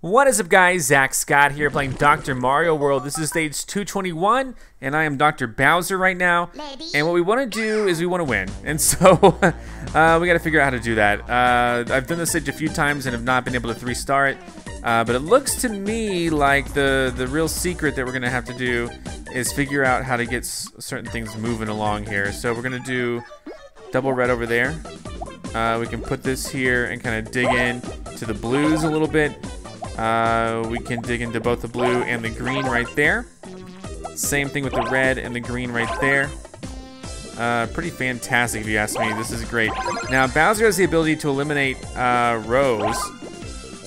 What is up, guys? Zach Scott here playing Dr. Mario World. This is stage 221, and I am Dr. Bowser right now. And what we want to do is we want to win. And so we got to figure out how to do that. I've done this stage a few times and have not been able to three-star it. But it looks to me like the real secret that we're going to have to do is figure out how to get certain things moving along here. So we're going to do double red over there. We can put this here and kind of dig in to the blues a little bit. We can dig into both the blue and the green right there. Same thing with the red and the green right there. Pretty fantastic if you ask me. This is great. Now Bowser has the ability to eliminate rows,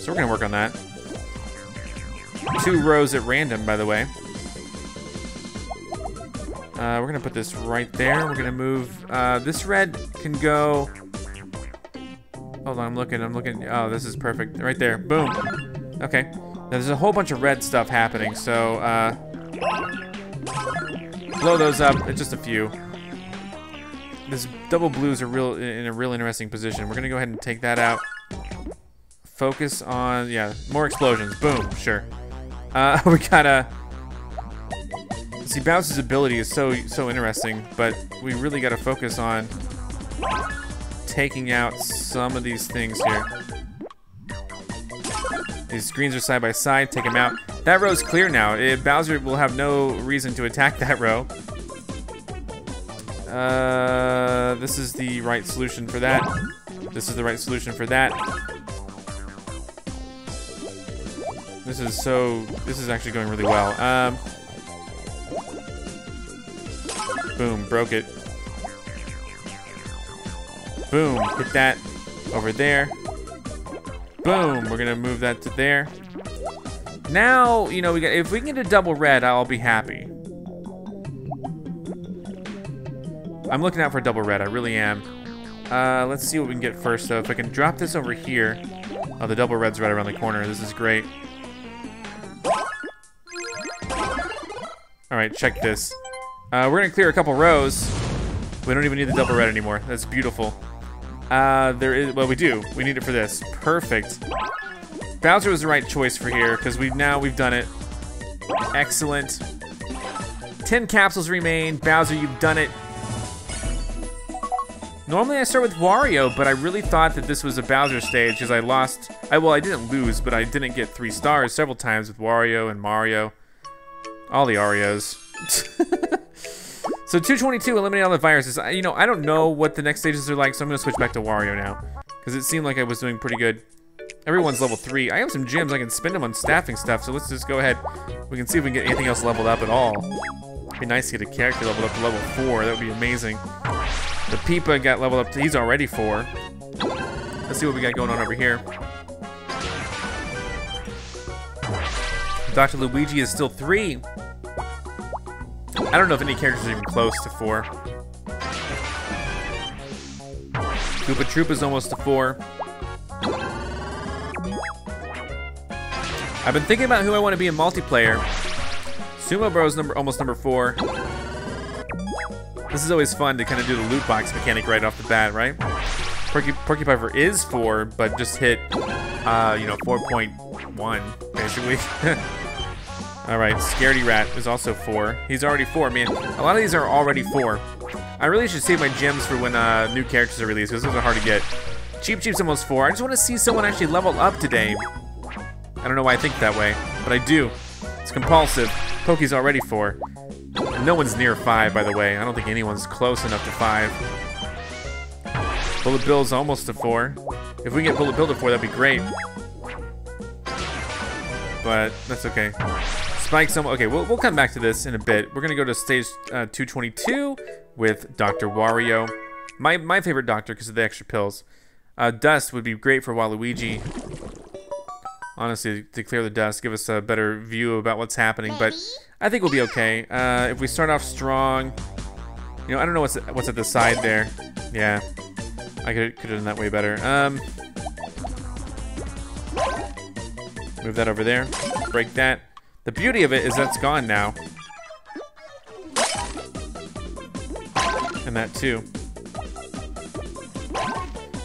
so we're gonna work on that. 2 rows at random, by the way. We're gonna put this right there. We're gonna move this red can go. Hold on, I'm looking. Oh, this is perfect right there. Boom. Okay, now there's a whole bunch of red stuff happening, so blow those up. It's just a few. This double blues are in a real interesting position. We're gonna go ahead and take that out. Focus on, yeah, more explosions. Boom, sure. We gotta see Bowser's ability is so interesting, but we really gotta focus on taking out some of these things here. These screens are side by side, take them out. That row's clear now. Bowser will have no reason to attack that row. This is the right solution for that. This is the right solution for that. This is actually going really well. Boom, broke it. Boom, hit that over there. Boom, we're gonna move that to there. Now, you know, if we can get a double red, I'll be happy. I'm looking out for a double red, I really am. Let's see what we can get first, though. If I can drop this over here. Oh, the double red's right around the corner. This is great. All right, check this. We're gonna clear a couple rows. We don't even need the double red anymore. That's beautiful. We need it for this. Perfect. Bowser was the right choice for here, because we've done it. Excellent. 10 capsules remain. Bowser, you've done it. Normally I start with Wario, but I really thought that this was a Bowser stage, because I didn't lose, but I didn't get 3 stars several times with Wario and Mario. All the Arios. So 222, eliminate all the viruses. You know, I don't know what the next stages are like, so I'm gonna switch back to Wario now, because it seemed like I was doing pretty good. Everyone's level 3. I have some gems, I can spend them on staffing stuff, so let's just go ahead. We can see if we can get anything else leveled up at all. It'd be nice to get a character leveled up to level 4, that would be amazing. The Peepa got leveled up to, he's already 4. Let's see what we got going on over here. Dr. Luigi is still 3. I don't know if any characters are even close to 4. Koopa Troop is almost to 4. I've been thinking about who I want to be in multiplayer. Sumo Bros almost number 4. This is always fun to kind of do the loot box mechanic right off the bat, right? Porcupine is 4, but just hit, 4.1 basically. Alright, Scaredy Rat is also 4. He's already 4, man. A lot of these are already 4. I really should save my gems for when new characters are released, because those are hard to get. Cheep's almost 4. I just want to see someone actually level up today. I don't know why I think that way, but I do. It's compulsive. Pokey's already 4. No one's near 5, by the way. I don't think anyone's close enough to 5. Bullet Bill's almost to 4. If we can get Bullet Bill to 4, that'd be great. But that's okay. Okay, we'll come back to this in a bit. We're gonna go to stage 222 with Dr. Wario, my favorite doctor because of the extra pills. Dust would be great for Waluigi. Honestly, to clear the dust, give us a better view about what's happening. But I think we'll be okay. If we start off strong, you know, I don't know what's at the side there. Yeah, I could have done that way better. Move that over there. Break that. The beauty of it is that's gone now. And that too.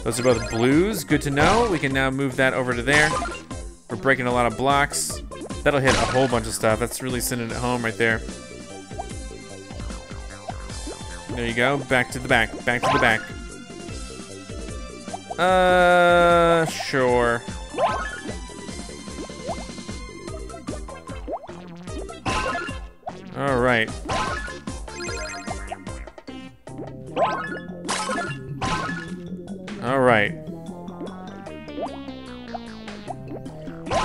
Those are both blues, good to know. We can now move that over to there. We're We're breaking a lot of blocks. That'll hit a whole bunch of stuff. That's really sending it home right there. There you go. Back to the back. Back to the back. Sure. All right. All right.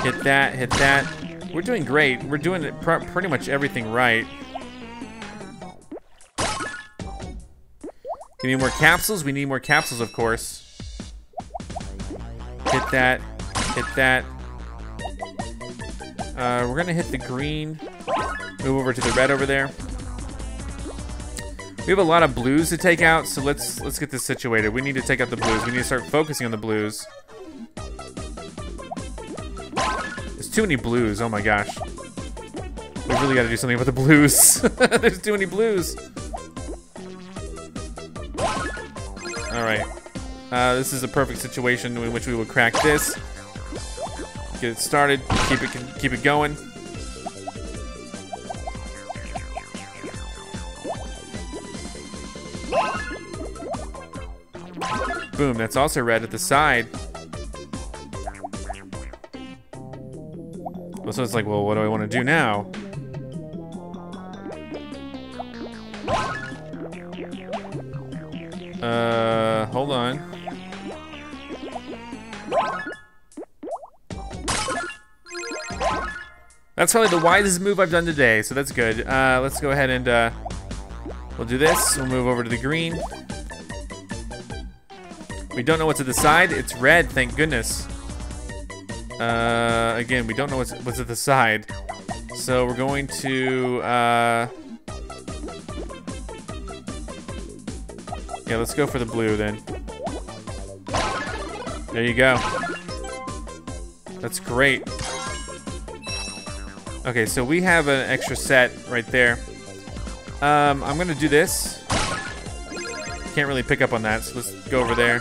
Hit that, hit that. We're doing great. We're doing it pretty much everything right. Give me more capsules. We need more capsules, of course. Hit that, hit that. We're gonna hit the green. Move over to the red over there. We have a lot of blues to take out, so let's get this situated. We need to take out the blues. We need to start focusing on the blues. There's too many blues, oh my gosh. We really gotta do something about the blues. There's too many blues. All right. This is a perfect situation in which we would crack this. Get it started. Keep it going. Boom. That's also red at the side. So it's like, well, what do I want to do now? Hold on. That's probably the wisest move I've done today, so that's good. Let's go ahead and we'll do this. We'll move over to the green. We don't know what's at the side. It's red, thank goodness. Again, we don't know what's at the side. So we're going to... yeah, let's go for the blue then. There you go. That's great. Okay, so we have an extra set right there. I'm gonna do this. Can't really pick up on that, so let's go over there.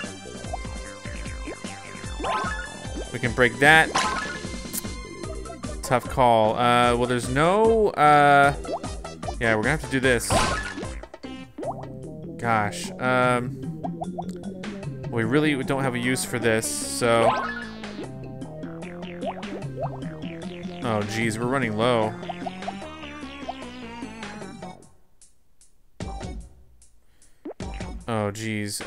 We can break that. Tough call. Well, there's no... yeah, we're gonna have to do this. Gosh. We really don't have a use for this, so... Oh geez, we're running low. Oh geez.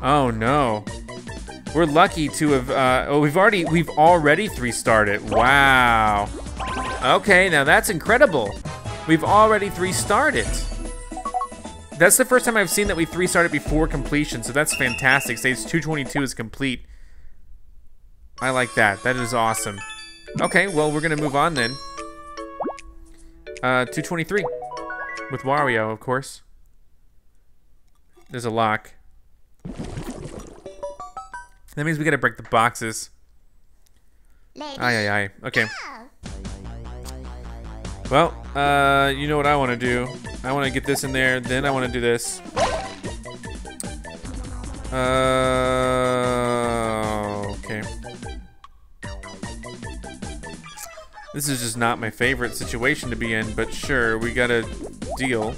Oh no. We're lucky to have. Oh, we've already 3-starred it. Wow. Okay, now that's incredible. We've already 3-starred it. That's the first time I've seen that we 3-starred it before completion, so that's fantastic. Stage 222 is complete. I like that. That is awesome. Okay, well, we're going to move on then. 223. With Wario, of course. There's a lock. That means we got to break the boxes. Aye, aye, aye. Okay. Well, you know what I want to do. I want to get this in there, then I want to do this. Okay. This is just not my favorite situation to be in, but sure, we gotta deal.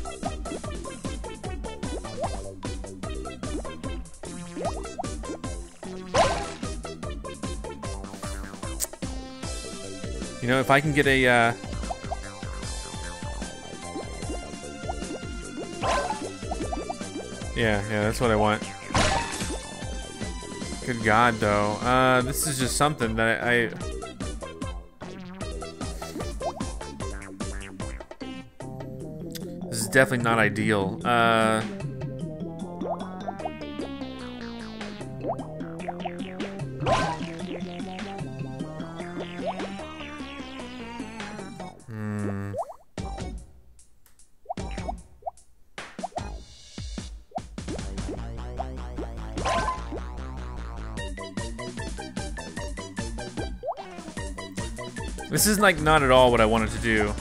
You know, if I can get a, Yeah, that's what I want. Good God, though. This is just something that This is definitely not ideal. This is like not at all what I wanted to do.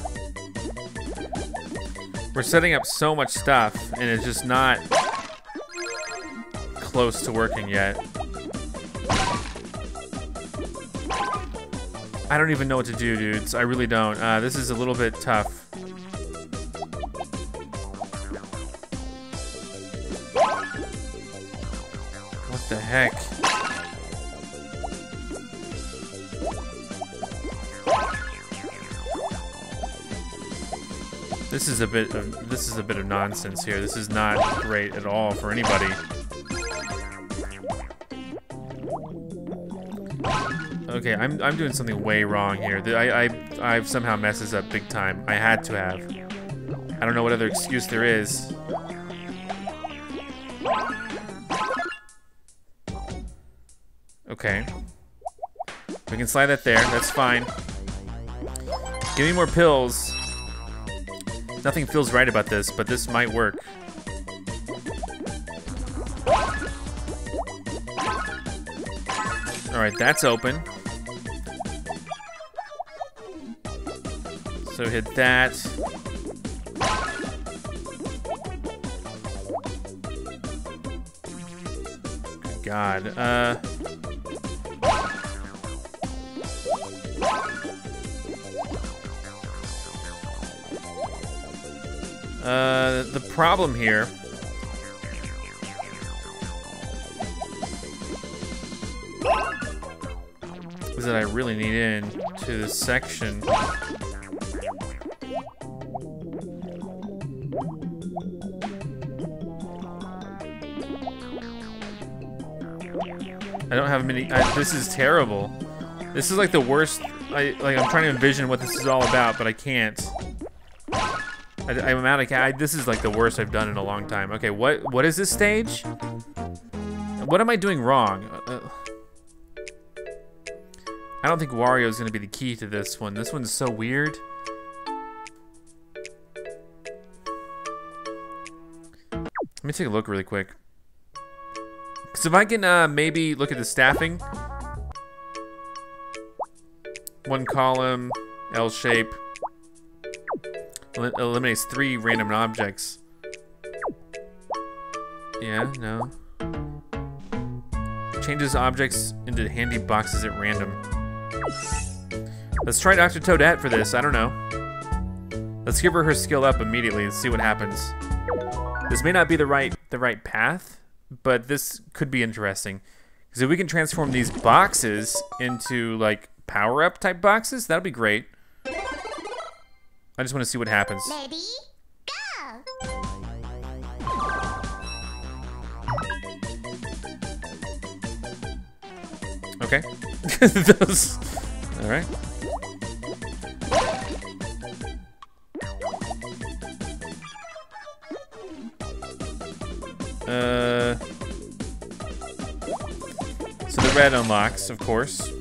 We're setting up so much stuff and it's just not close to working yet. I don't even know what to do, dudes. I really don't. This is a little bit tough. What the heck? This is a bit of nonsense here. This is not great at all for anybody. Okay, I'm doing something way wrong here. I've somehow messed this up big time. I had to have. I don't know what other excuse there is. Okay. We can slide that there. That's fine. Give me more pills. Nothing feels right about this, but this might work. All right, that's open. So hit that. Good God. The problem here is that I really need in to this section. I don't have many. This is terrible. This is like the worst. I'm trying to envision what this is all about, but I can't. I'm out of. This is like the worst I've done in a long time. Okay, what is this stage? What am I doing wrong? I don't think Wario is gonna be the key to this one. This one's so weird. Let me take a look really quick. Cause if I can maybe look at the staffing. One column, L shape. Eliminates 3 random objects. Yeah, no. Changes objects into handy boxes at random. Let's try Dr. Toadette for this, I don't know. Let's give her skill up immediately and see what happens. This may not be the right path, but this could be interesting. Because if we can transform these boxes into like power-up type boxes, that'll be great. I just want to see what happens. Ready? Go! Okay. All right. So the red unlocks, of course.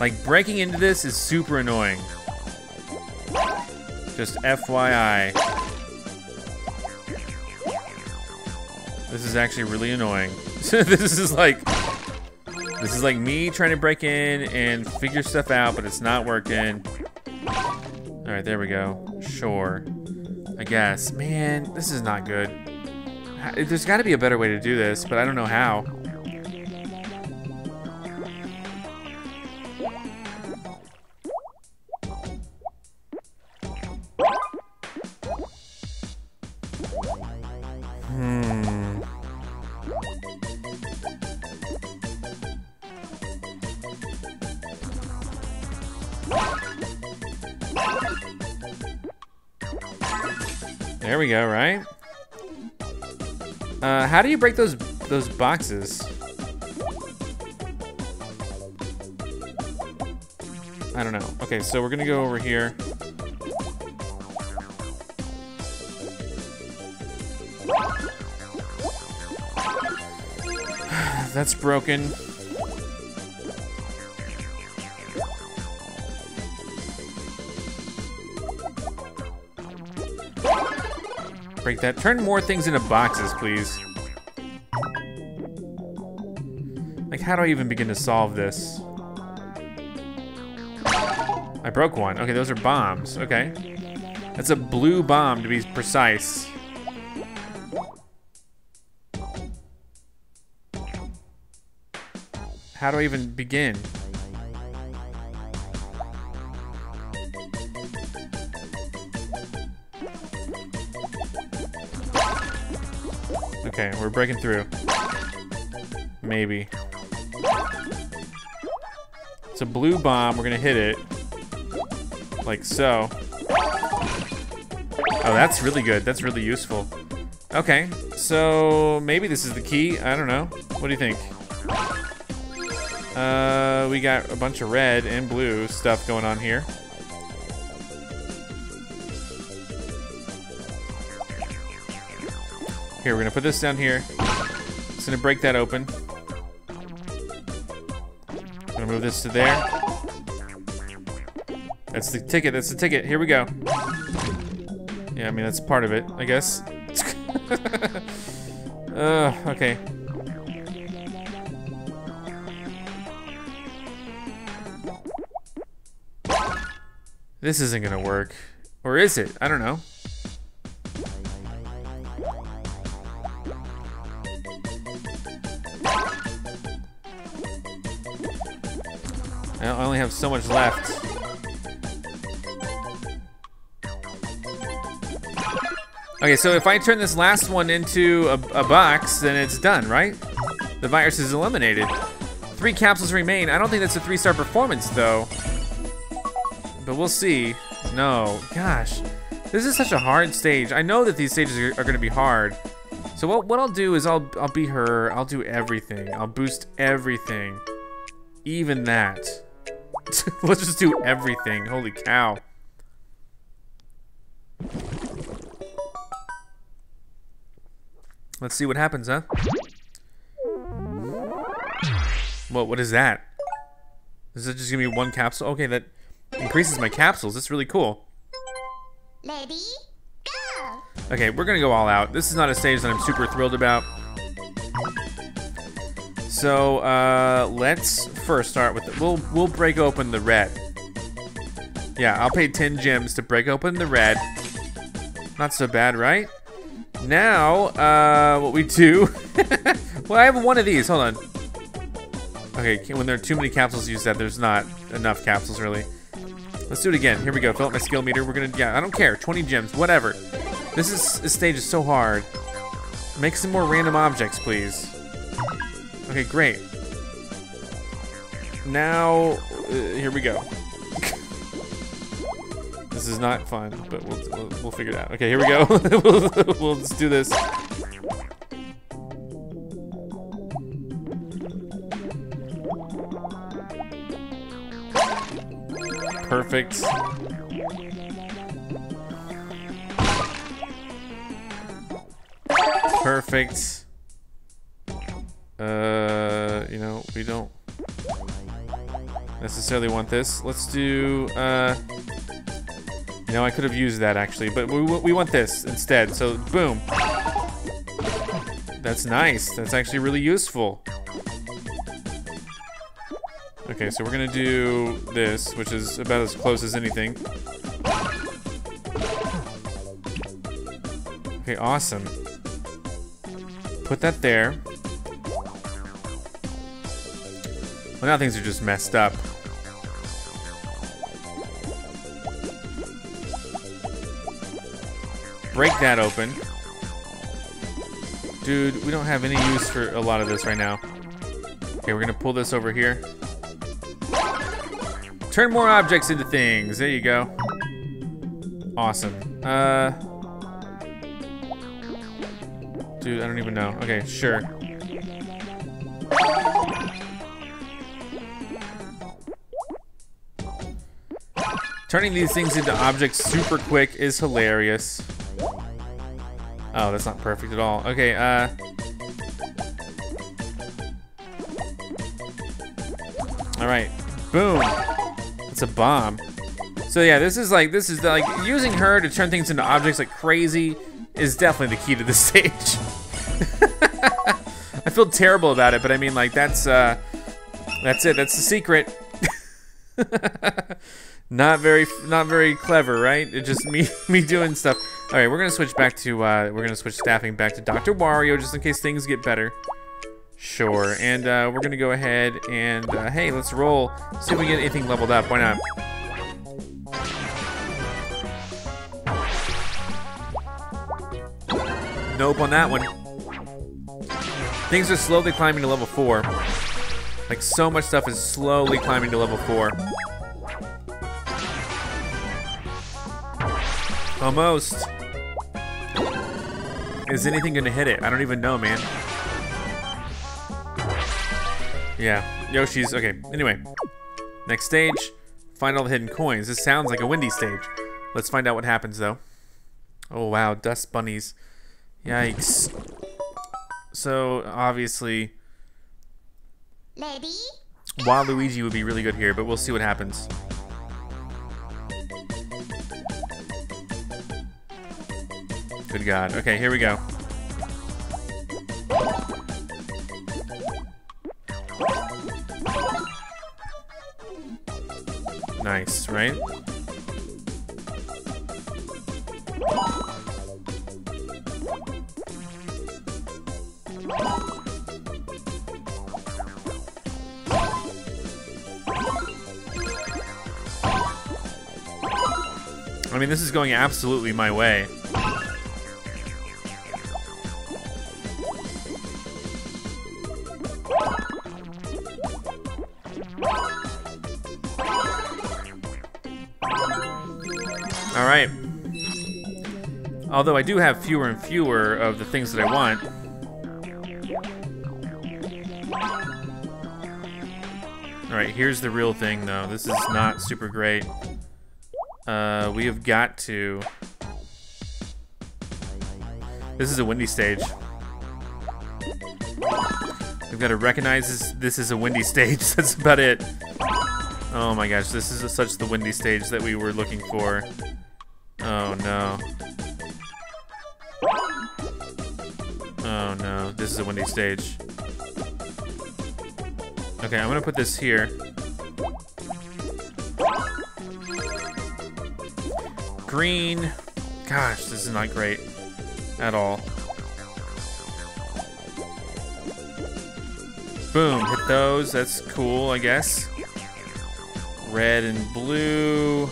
Like, breaking into this is super annoying. Just FYI. This is actually really annoying. This is like me trying to break in and figure stuff out, but it's not working. All right, there we go. Sure, I guess. Man, this is not good. There's gotta be a better way to do this, but I don't know how. There we go, right? How do you break those boxes? I don't know. Okay, so we're gonna go over here. That's broken. Break that. Turn more things into boxes, please. Like, how do I even begin to solve this? I broke one. Okay, those are bombs. Okay. That's a blue bomb, to be precise. How do I even begin? Okay, we're breaking through. Maybe. It's a blue bomb. We're gonna hit it. Like so. Oh, that's really good. That's really useful. Okay, so maybe this is the key. I don't know. What do you think? We got a bunch of red and blue stuff going on here. Here, we're gonna put this down here. It's gonna break that open. Gonna move this to there. That's the ticket, that's the ticket. Here we go. Yeah, I mean, that's part of it, I guess. Okay. This isn't gonna work. Or is it? I don't know. I only have so much left. Okay, so if I turn this last one into a box, then it's done, right? The virus is eliminated. 3 capsules remain. I don't think that's a 3-star performance, though. But we'll see. No, gosh, this is such a hard stage. I know that these stages are gonna be hard. So what I'll do is I'll be her, I'll do everything. I'll boost everything, even that. Let's just do everything, holy cow. Let's see what happens, huh? What is that? Is it just gonna be 1 capsule? Okay, that increases my capsules. That's really cool. Ready, go. Okay, we're gonna go all out. This is not a stage that I'm super thrilled about. So let's first start with the, we'll break open the red. Yeah, I'll pay 10 gems to break open the red. Not so bad, right? Now what we do? Well, I have one of these. Hold on. Okay, when there are too many capsules, use that. There's not enough capsules really. Let's do it again. Here we go. Fill up my skill meter. We're gonna, yeah, I don't care. 20 gems, whatever. This stage is so hard. Make some more random objects, please. Okay, great. Now, here we go. This is not fun, but we'll figure it out. Okay, here we go. We'll just do this. Perfect. Perfect. You know, we don't necessarily want this. Let's do, you know, I could have used that actually, but we want this instead. So, boom. That's nice. That's actually really useful. Okay, so we're gonna do this, which is about as close as anything. Okay, awesome. Put that there. Well, now things are just messed up. Break that open. Dude, we don't have any use for a lot of this right now. Okay, we're gonna pull this over here. Turn more objects into things. There you go. Awesome. Dude, I don't even know. Okay, sure. Turning these things into objects super quick is hilarious. Oh, that's not perfect at all. Okay, all right. Boom. It's a bomb. So yeah, this is like using her to turn things into objects like crazy is definitely the key to this stage. I feel terrible about it, but I mean, like, that's it. That's the secret. Not very clever, right? It's just me doing stuff. All right, we're gonna switch staffing back to Dr. Wario just in case things get better. Sure, and we're gonna go ahead and hey, let's roll. See if we get anything leveled up. Why not? Nope on that one. Things are slowly climbing to level 4. Like, so much stuff is slowly climbing to level 4. Almost. Is anything gonna hit it? I don't even know, man. Yeah, Yoshi's, okay, anyway. Next stage, find all the hidden coins. This sounds like a windy stage. Let's find out what happens though. Oh wow, dust bunnies. Yikes. So, obviously, Waluigi would be really good here, but we'll see what happens. Good God, okay, here we go. Nice, right? I mean, this is going absolutely my way. Alright. Although I do have fewer and fewer of the things that I want. Alright, here's the real thing though. This is not super great. We have got to... This is a windy stage. We've got to recognize this is a windy stage. That's about it. Oh my gosh, this is such the windy stage that we were looking for. Oh no. Oh no, this is a windy stage. Okay, I'm gonna put this here. Green. Gosh, this is not great at all. Boom, hit those. That's cool, I guess. Red and blue.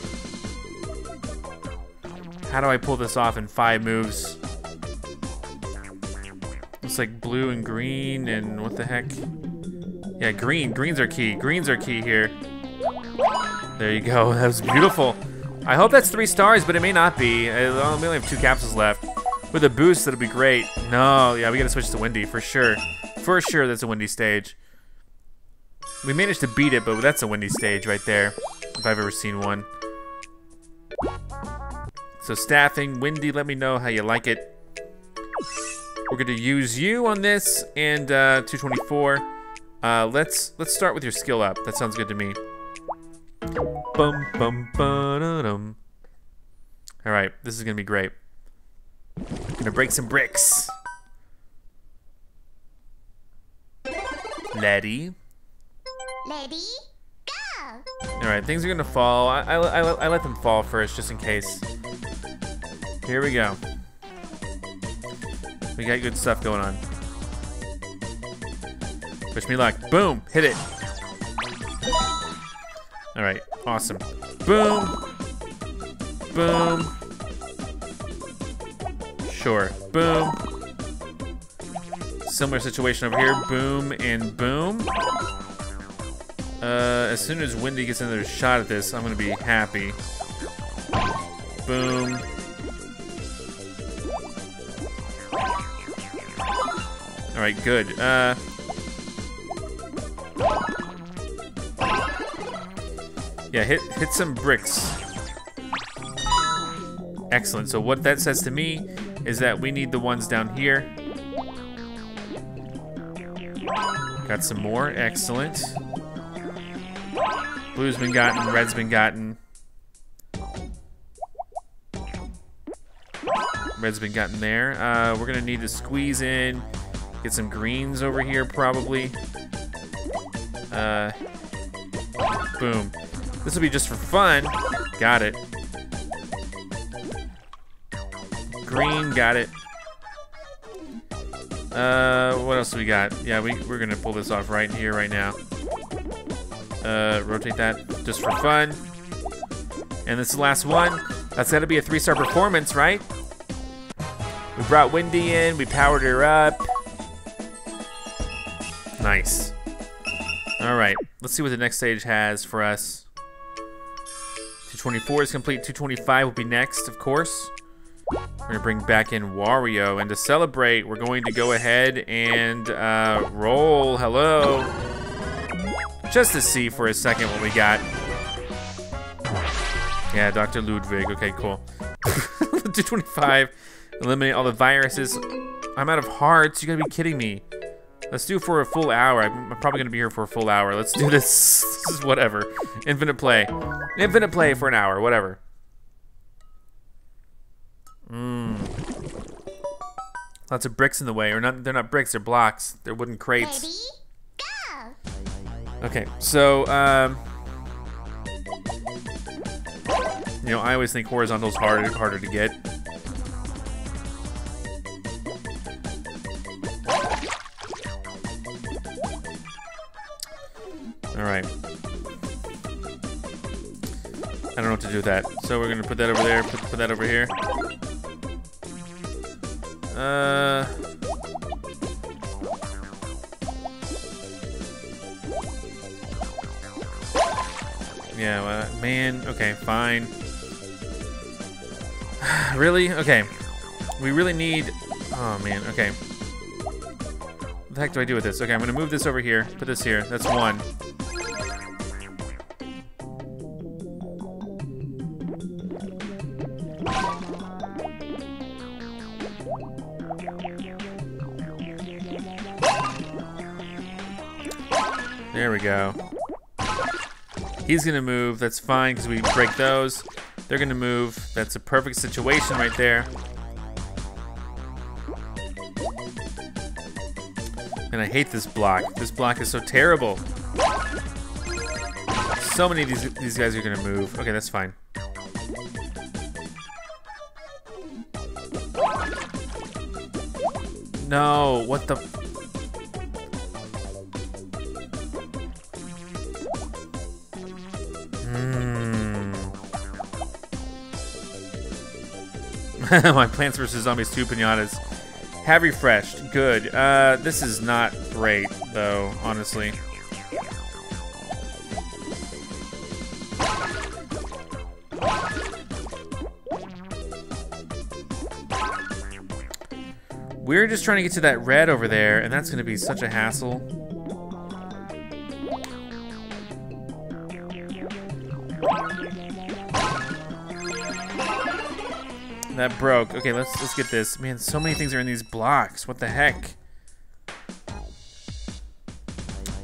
How do I pull this off in 5 moves? It's like blue and green and what the heck? Yeah, green. Greens are key. Greens are key here. There you go. That was beautiful. I hope that's 3 stars, but it may not be. We only have 2 capsules left. With a boost, that'll be great. No, yeah, we gotta switch to windy, for sure. For sure, that's a windy stage. We managed to beat it, but that's a windy stage right there, if I've ever seen one. So staffing, windy, let me know how you like it. We're gonna use you on this, and 224. Let's start with your skill up. That sounds good to me. Bum, bum, ba-da-dum. All right, this is gonna be great. Gonna break some bricks. Lady, go. All right, things are gonna fall. I let them fall first, just in case. Here we go. We got good stuff going on. Wish me luck. Boom, hit it. All right, awesome. Boom, boom. Sure, boom. Similar situation over here, boom and boom. As soon as Wendy gets another shot at this, I'm gonna be happy. Boom. All right, good. Yeah, hit some bricks. Excellent, so what that says to me is that we need the ones down here. Got some more, excellent. Blue's been gotten, red's been gotten. Red's been gotten there. We're gonna need to squeeze in, get some greens over here probably. Boom. This will be just for fun. Got it. Green, got it. What else do we got? Yeah, we're gonna pull this off right here, right now. Rotate that just for fun. And this is the last one. That's gotta be a 3-star performance, right? We brought Wendy in, we powered her up. Nice. All right, let's see what the next stage has for us. 224 is complete, 225 will be next, of course. We're gonna bring back in Wario, and to celebrate, we're going to go ahead and roll, hello. Just to see for a second what we got. Yeah, Dr. Ludwig, okay, cool. 225, eliminate all the viruses. I'm out of hearts, you gotta be kidding me. Let's do for a full hour. I'm probably gonna be here for a full hour. Let's do this. This is whatever. Infinite play. Infinite play for an hour, whatever. Lots of bricks in the way, or not, they're not bricks, they're blocks. They're wooden crates. Ready, go. Okay, so, you know, I always think horizontal's harder to get. All right. I don't know what to do with that. So we're gonna put that over there, put that over here. Yeah, well, man, okay, fine. Really? Okay. We really need, oh man, okay. What the heck do I do with this? Okay, I'm gonna move this over here, put this here, that's one. There we go. He's gonna move, that's fine, because we break those. They're gonna move, that's a perfect situation right there. And I hate this block. This block is so terrible. So many of these guys are gonna move. Okay, that's fine. No, what the... My Plants vs. Zombies 2 pinatas have refreshed. Good. This is not great, though, honestly. We're just trying to get to that red over there, and that's going to be such a hassle. That broke. Okay, let's get this. Man, so many things are in these blocks. What the heck?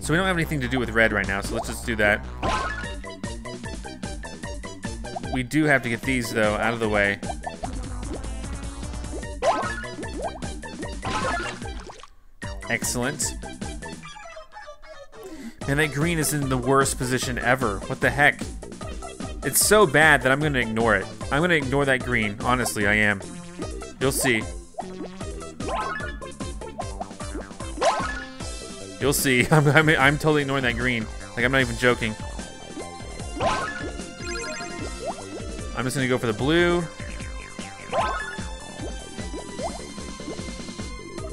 So we don't have anything to do with red right now, so let's just do that. We do have to get these, though, out of the way. Excellent. Man, that green is in the worst position ever. What the heck? It's so bad that I'm gonna ignore it. I'm gonna ignore that green. Honestly, I am. You'll see. You'll see. I'm totally ignoring that green. Like, I'm not even joking. I'm just gonna go for the blue.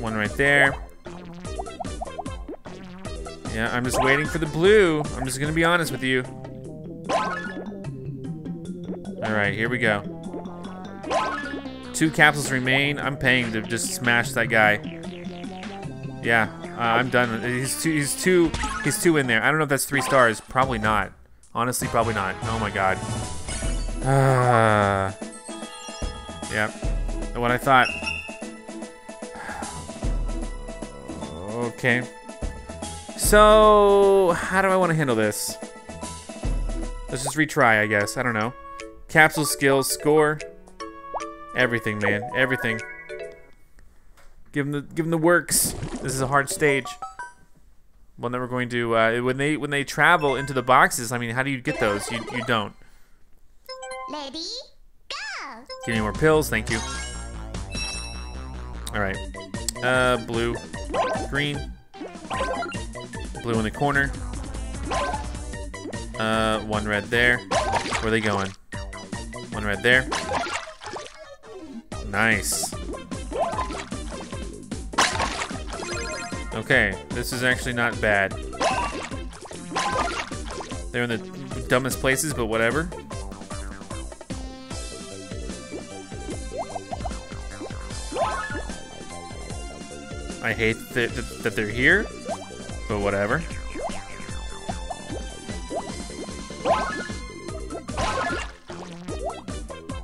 One right there. Yeah, I'm just waiting for the blue. I'm just gonna be honest with you. All right, here we go. 2 capsules remain. I'm paying to just smash that guy. Yeah, I'm done. He's two in there. I don't know if that's 3 stars. Probably not. Honestly, probably not. Oh my God. Yeah, what I thought. Okay. So, how do I want to handle this? Let's just retry, I guess. I don't know. Capsule skills, score, everything, man, everything. Give them the works. This is a hard stage. One that we're going to when they travel into the boxes. I mean, how do you get those? You don't. Ready, go. Give me more pills, thank you. All right, Blue. Green. Blue in the corner. One red there. Where are they going? One red there. Nice. Okay, this is actually not bad. They're in the dumbest places, but whatever. I hate that they're here, but whatever.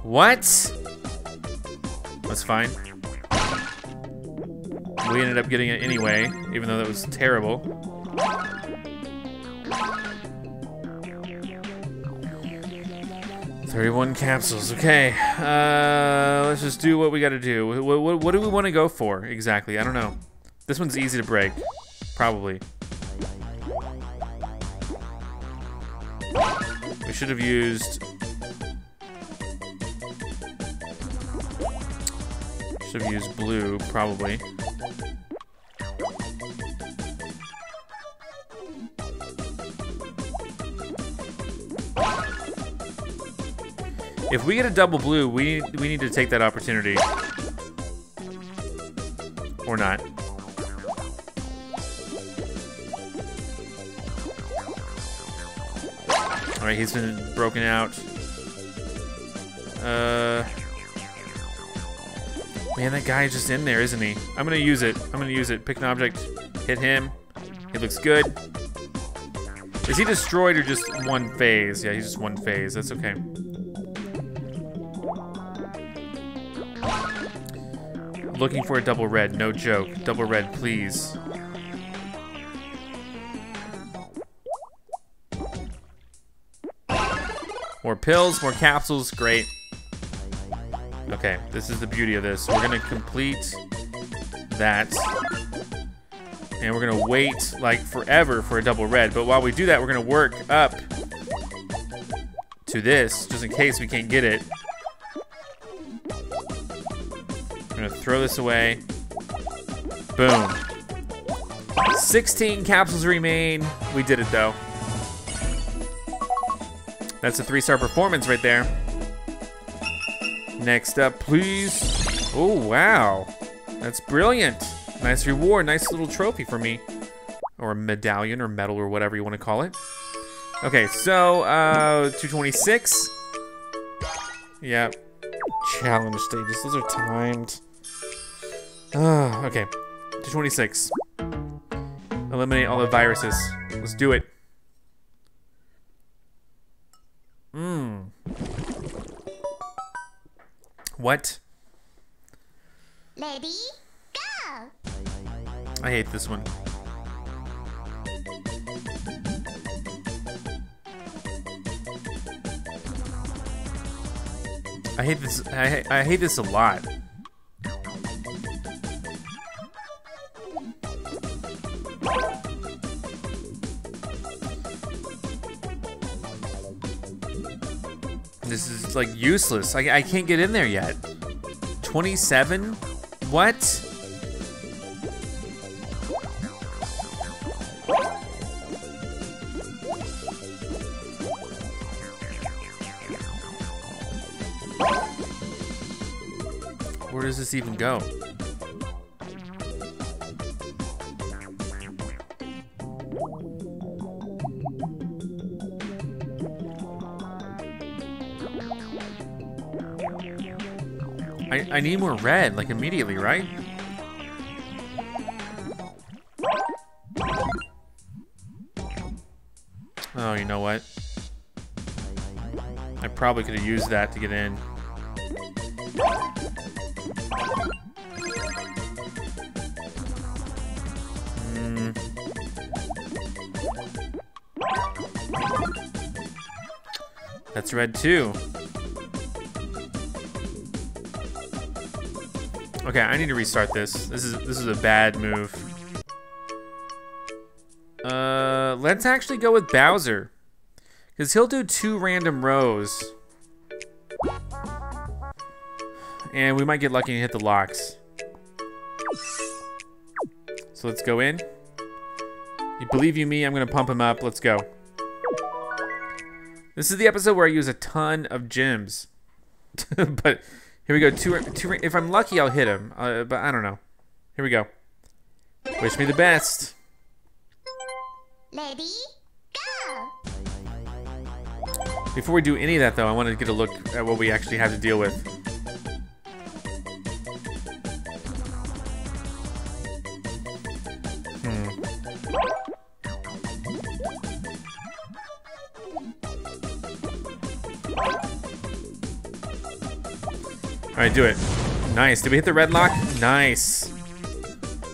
What? That's fine. We ended up getting it anyway, even though that was terrible. One capsules, okay. Let's just do what we gotta do. What do we want to go for exactly? I don't know. This one's easy to break, probably. We should have used... should have used blue, probably. If we get a double blue, we need to take that opportunity. Or not. All right, he's been broken out. Man, that guy is just in there, isn't he? I'm gonna use it, Pick an object, hit him. He looks good. Is he destroyed or just one phase? Yeah, he's just one phase, that's okay. Looking for a double red, no joke. Double red, please. More pills, more capsules, great. Okay, this is the beauty of this. We're gonna complete that. And we're gonna wait like forever for a double red. But while we do that, we're gonna work up to this, just in case we can't get it. Throw this away. Boom. 16 capsules remain. We did it though. That's a 3-star performance right there. Next up, please. Oh, wow. That's brilliant. Nice reward, nice little trophy for me. Or a medallion or medal or whatever you want to call it. Okay, so 226. Yeah. Challenge stages, those are timed. Okay, 226. Eliminate all the viruses. Let's do it. Mmm. What? Ready, go! I hate this one. I hate this. I hate this a lot. This is like useless. I can't get in there yet. 27? What? Where does this even go? I need more red, like immediately, right? Oh, you know what? I probably could have used that to get in. That's red too. Okay, I need to restart this. This is a bad move. Let's actually go with Bowser, because he'll do 2 random rows, and we might get lucky and hit the locks. So let's go in. You believe you me, I'm gonna pump him up. Let's go. This is the episode where I use a ton of gems. But here we go. Two. If I'm lucky, I'll hit him. But I don't know. Here we go. Wish me the best. Ready? Go! Before we do any of that, though, I want to get a look at what we actually have to deal with. Alright, do it. Nice. Did we hit the red lock? Nice.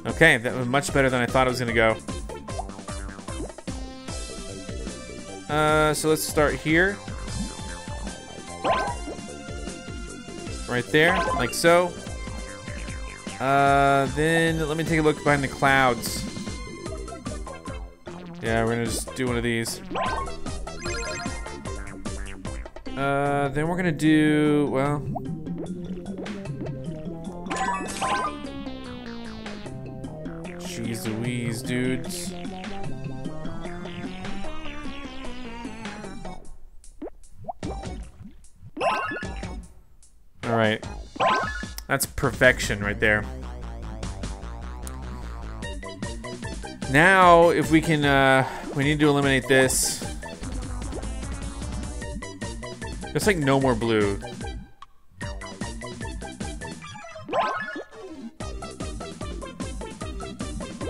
Okay, that was much better than I thought it was going to go. So let's start here. Right there, like so. Then let me take a look behind the clouds. Yeah, we're gonna just do one of these. Then we're gonna do, well. Jeez Louise, dudes. All right, that's perfection right there. Now, if we can, we need to eliminate this. There's like no more blue.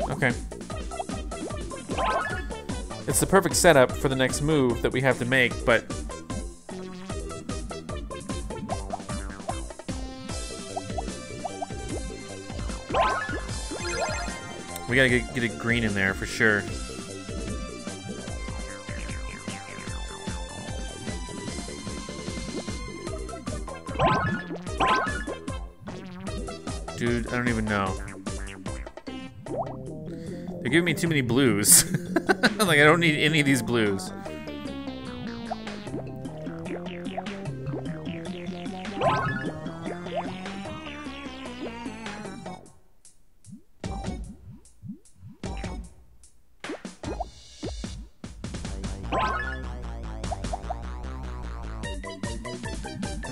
Okay. It's the perfect setup for the next move that we have to make, but we gotta get a green in there for sure. Dude, I don't even know. They're giving me too many blues. Like, I don't need any of these blues. I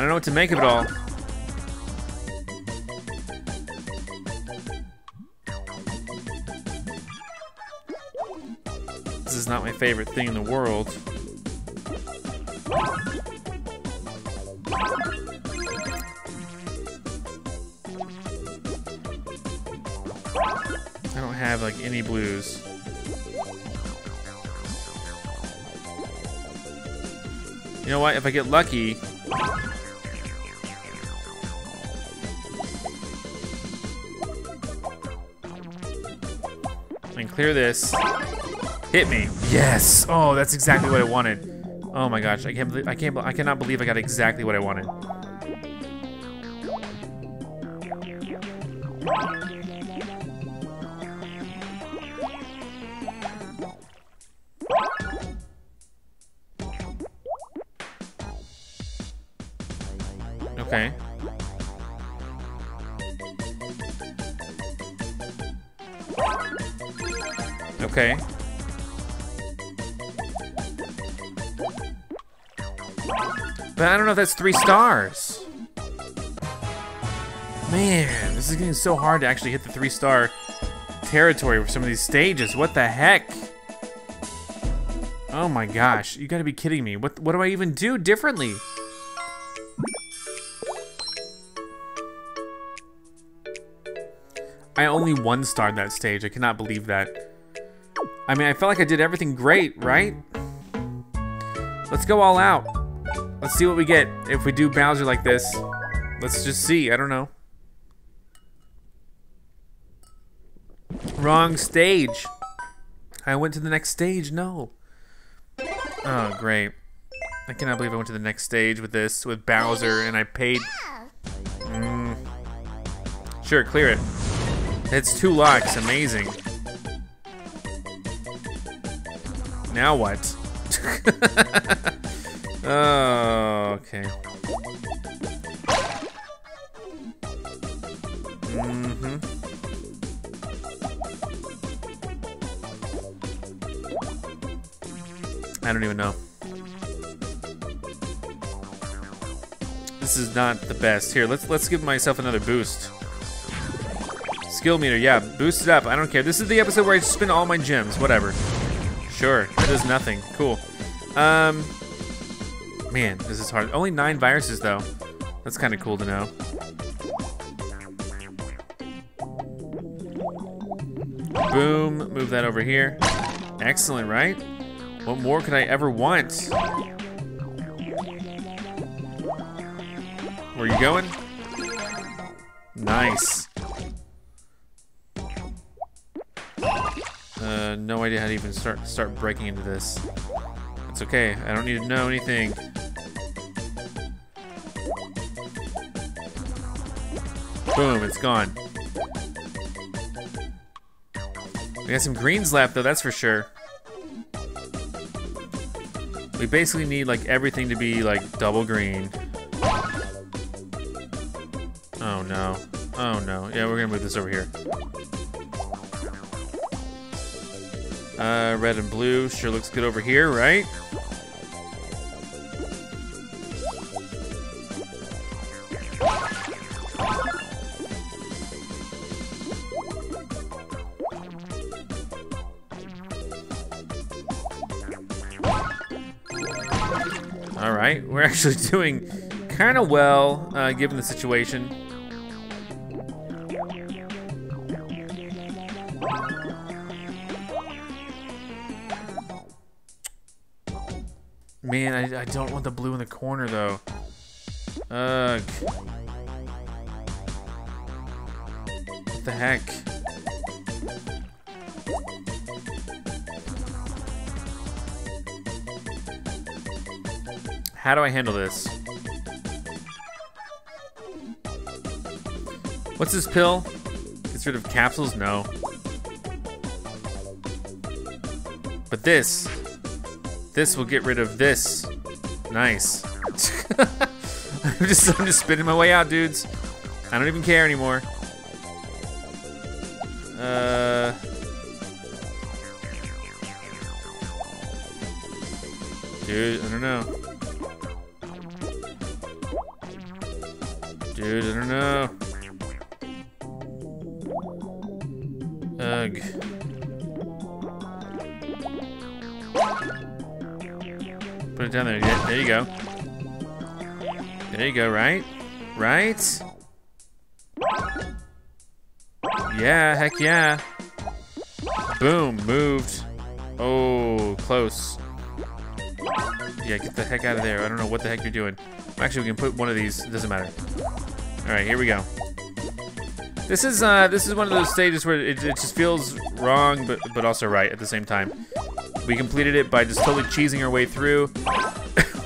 don't know what to make of it all. This is not my favorite thing in the world. I don't have like any blues. You know what, if I get lucky, clear this. Hit me. Yes. Oh, that's exactly what I wanted. Oh my gosh, I cannot believe I got exactly what I wanted. Okay. Okay. But I don't know if that's 3 stars. Man, this is getting so hard to actually hit the 3-star territory for some of these stages. What the heck? Oh my gosh, you gotta be kidding me. What do I even do differently? I only 1-starred that stage. I cannot believe that. I mean, I felt like I did everything great, right? Let's go all out. Let's see what we get if we do Bowser like this. Let's just see. I don't know. Wrong stage. I went to the next stage. No. Oh, great. I cannot believe I went to the next stage with this, with Bowser, and I paid. Sure, clear it. It's 2 locks. Amazing. Now what? Oh, okay. Mm-hmm. I don't even know. This is not the best. Here, let's give myself another boost. Skill meter, yeah, boost it up. I don't care. This is the episode where I spend all my gems. Whatever. Sure, it does nothing. Cool. Man, this is hard. Only 9 viruses though. That's kind of cool to know. Boom, move that over here. Excellent, right? What more could I ever want? Where are you going? Nice. No idea how to even start breaking into this. It's okay, I don't need to know anything. Boom, it's gone. We got some greens left though, that's for sure. We basically need like everything to be like double green. Oh no, oh no. Yeah, we're gonna move this over here. Red and blue sure looks good over here, right? All right, we're actually doing kind of well given the situation. Man, I don't want the blue in the corner though. Ugh. What the heck? How do I handle this? What's this pill? Gets rid of capsules? No. But this will get rid of this. Nice. I'm just spinning my way out, dudes. I don't even care anymore. Dude, I don't know. Dude, I don't know. Ugh. Put it down there. Yeah, there you go. There you go, right? Right? Yeah, heck yeah. Boom, moved. Oh, close. Yeah, get the heck out of there. I don't know what the heck you're doing. Actually, we can put one of these. It doesn't matter. All right, here we go. This is one of those stages where it just feels wrong, but also right at the same time. We completed it by just totally cheesing our way through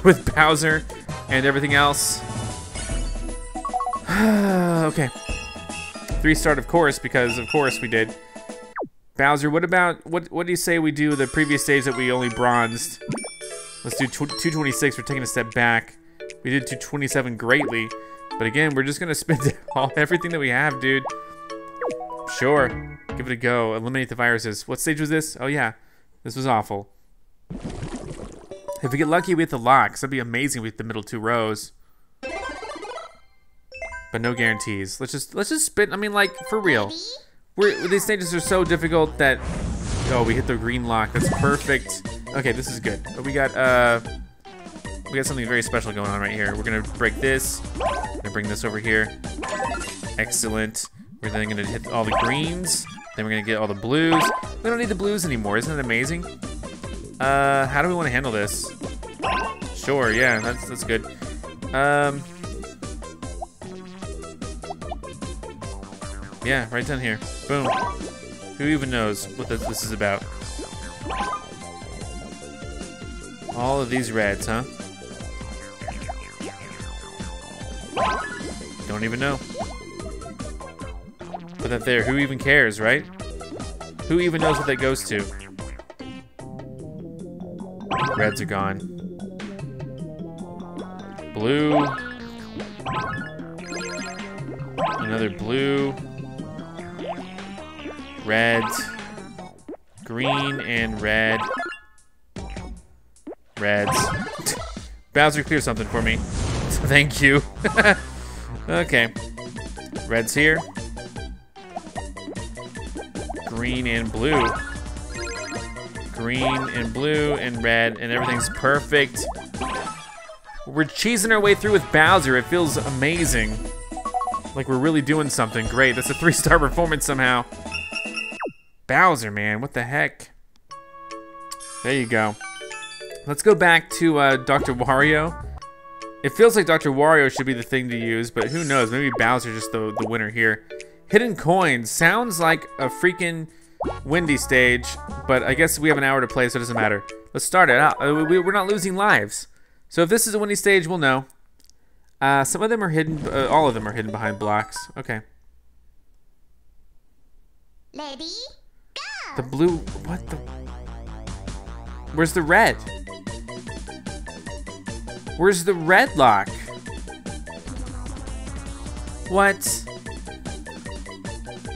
with Bowser and everything else. Okay. 3-star, of course, because of course we did. Bowser, what about what do you say we do the previous stage that we only bronzed? Let's do 226. We're taking a step back. We did 227 greatly. But again, we're just gonna spend everything that we have, dude. Sure, give it a go. Eliminate the viruses. What stage was this? Oh yeah, this was awful. If we get lucky, we hit the locks. That'd be amazing. With the middle 2 rows, but no guarantees. Let's just spin. I mean, like for real. These stages are so difficult that oh, we hit the green lock. That's perfect. Okay, this is good. But we got something very special going on right here. We're gonna break this. We're gonna bring this over here. Excellent. We're then gonna hit all the greens. Then we're gonna get all the blues. We don't need the blues anymore. Isn't it amazing? How do we want to handle this? Sure. Yeah, that's good. Yeah, right down here. Boom. Who even knows what this is about? All of these reds, huh? Don't even know. Put that there. Who even cares, right? Who even knows what that goes to? Reds are gone. Blue. Another blue. Red. Green and red. Reds. Bowser, clear something for me. Thank you. Okay. Red's here. Green and blue. Green and blue and red, and everything's perfect. We're cheesing our way through with Bowser. It feels amazing. Like we're really doing something great. That's a 3-star performance somehow. Bowser, man, what the heck? There you go. Let's go back to Dr. Wario. It feels like Dr. Wario should be the thing to use, but who knows? Maybe Bowser just the winner here. Hidden coins sounds like a freaking Wendy stage, but I guess we have an hour to play, so it doesn't matter. Let's start it out. We're not losing lives. So if this is a Wendy stage, we'll know. Some of them are hidden, all of them are hidden behind blocks. Okay. Lady, go. The blue, what the? Where's the red? Where's the red lock? What?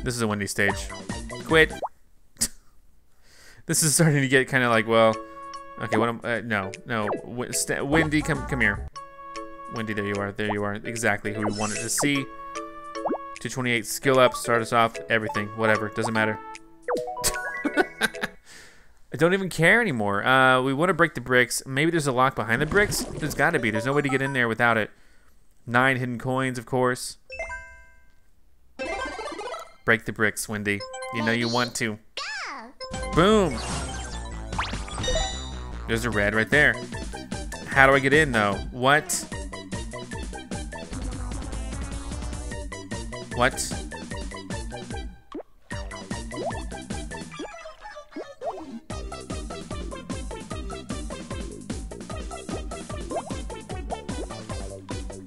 This is a Wendy stage. Quit. This is starting to get kind of like, well, okay, what am, no. Wendy, come here. Wendy, there you are. Exactly who we wanted to see. 228 skill up, start us off, everything, whatever, doesn't matter. I don't even care anymore. We want to break the bricks. Maybe there's a lock behind the bricks? There's gotta be, there's no way to get in there without it. 9 hidden coins, of course. Break the bricks, Wendy. You know you want to. Boom! There's a red right there. How do I get in though? What? What?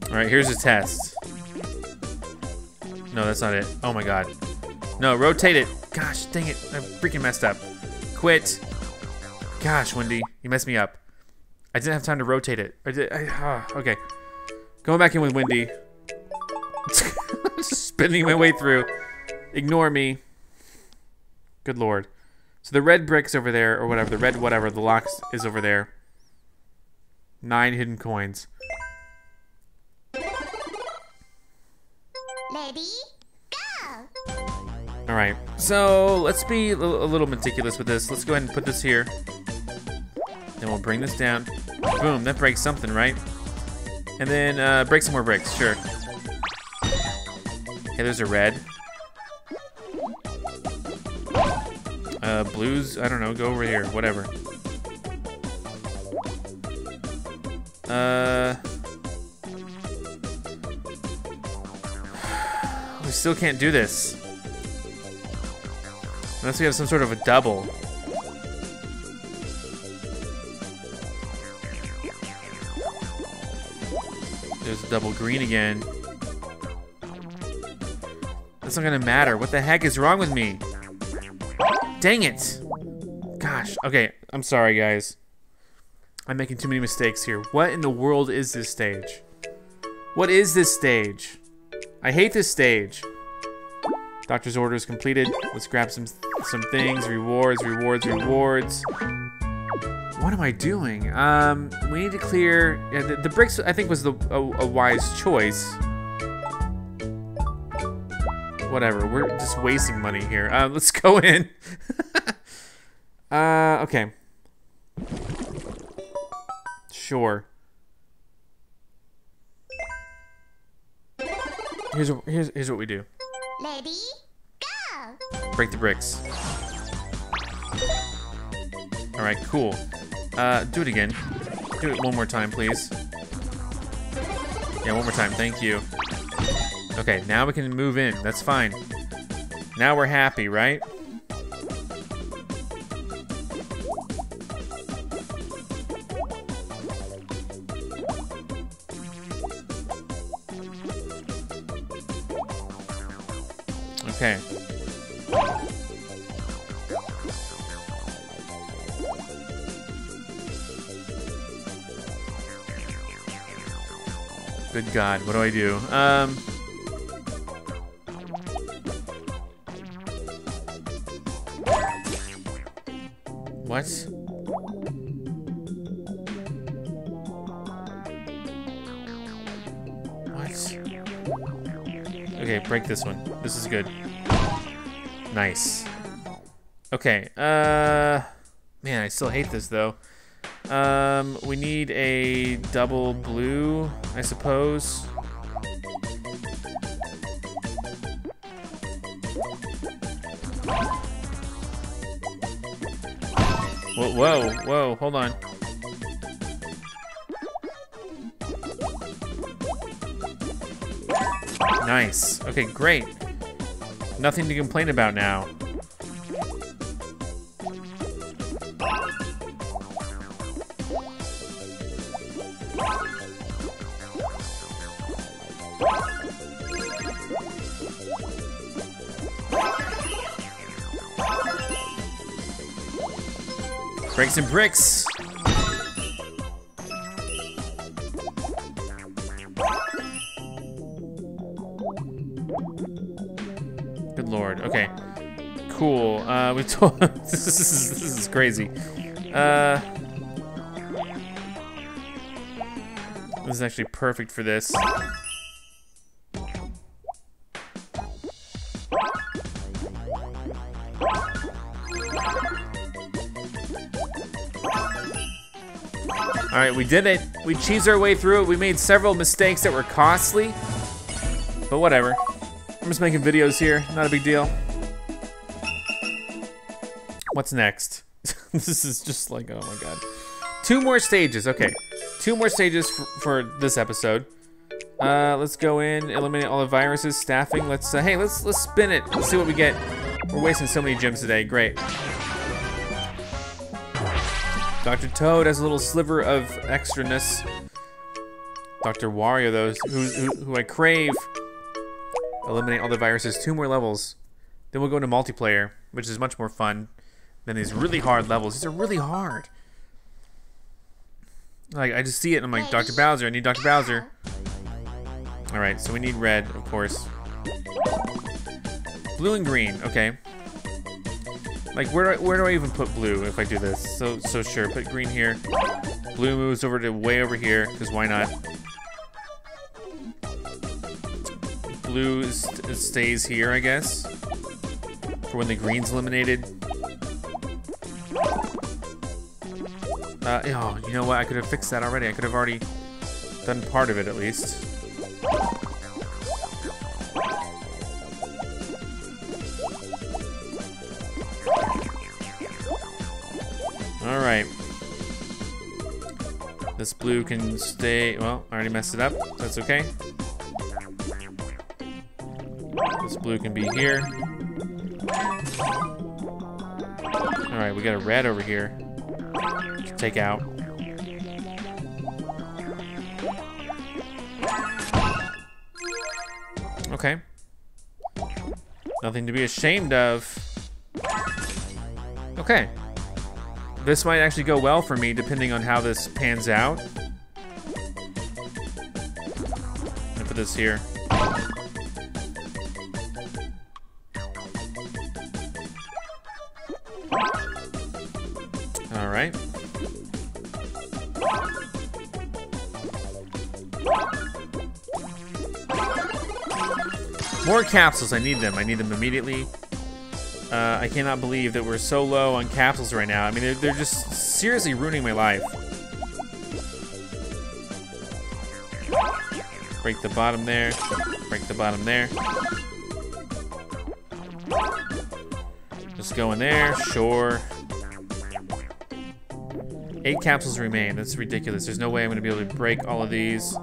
All right, here's a test. No, that's not it. Oh my God. No, rotate it. Gosh, dang it, I freaking messed up. Quit. Gosh, Wendy, you messed me up. I didn't have time to rotate it. Okay. Going back in with Wendy. Just spinning my way through. Ignore me. Good Lord. So the red brick's over there, or whatever, the red whatever, the locks is over there. 9 hidden coins. Ready? All right, so let's be a little meticulous with this. Let's go ahead and put this here. Then we'll bring this down. Boom, that breaks something, right? And then break some more bricks, sure. Okay, there's a red. Blues, I don't know, go over here, whatever. We still can't do this. Unless we have some sort of a double. There's a double green again. That's not gonna matter. What the heck is wrong with me? Dang it. Gosh, okay, I'm sorry guys. I'm making too many mistakes here. What in the world is this stage? What is this stage? I hate this stage. Doctor's order is completed. Let's grab some things, rewards. What am I doing? We need to clear, yeah, the bricks I think was a wise choice. Whatever, we're just wasting money here. Let's go in. Okay. Sure. Here's what we do. Ready? Go! Break the bricks. All right, cool. Do it again. Do it one more time, please. Yeah, one more time, thank you. Okay, now we can move in, that's fine. Now we're happy, right? Okay. Good God, what do I do? What? Okay, break this one. This is good. Nice. Okay, man, I still hate this, though. We need a double blue, I suppose. Whoa, whoa, whoa, hold on. Nice. Okay, great. Nothing to complain about now. Breaks and bricks. Good lord. Okay. Cool. We told. This is crazy. This is actually perfect for this. All right, we did it. We cheesed our way through it. We made several mistakes that were costly, but whatever. I'm just making videos here, not a big deal. What's next? This is just like, oh my God. 2 more stages, okay. 2 more stages for this episode. Let's go in, eliminate all the viruses, staffing. Let's, hey, let's spin it. Let's see what we get. We're wasting so many gems today, great. Dr. Toad has a little sliver of extraness. Dr. Wario, though, who I crave. Eliminate all the viruses. 2 more levels. Then we'll go into multiplayer, which is much more fun than these really hard levels. These are really hard. Like, I just see it and I'm like, Dr. Bowser, I need Dr. Bowser. All right, so we need red, of course. Blue and green, okay. Like, where do I even put blue if I do this? So sure, put green here. Blue moves over to way over here, because why not? Blue stays here, I guess, for when the green's eliminated. Oh, you know what? I could have fixed that already. I could have already done part of it, at least. All right, this blue can stay, well, I already messed it up, so that's okay. This blue can be here. All right, we got a red over here to take out. Okay. Nothing to be ashamed of. Okay. This might actually go well for me, depending on how this pans out. I'm gonna put this here. All right. More capsules, I need them. I need them immediately. I cannot believe that we're so low on capsules right now. I mean, they're just seriously ruining my life. Break the bottom there. Break the bottom there. Just go in there, sure. 8 capsules remain, that's ridiculous. There's no way I'm gonna be able to break all of these.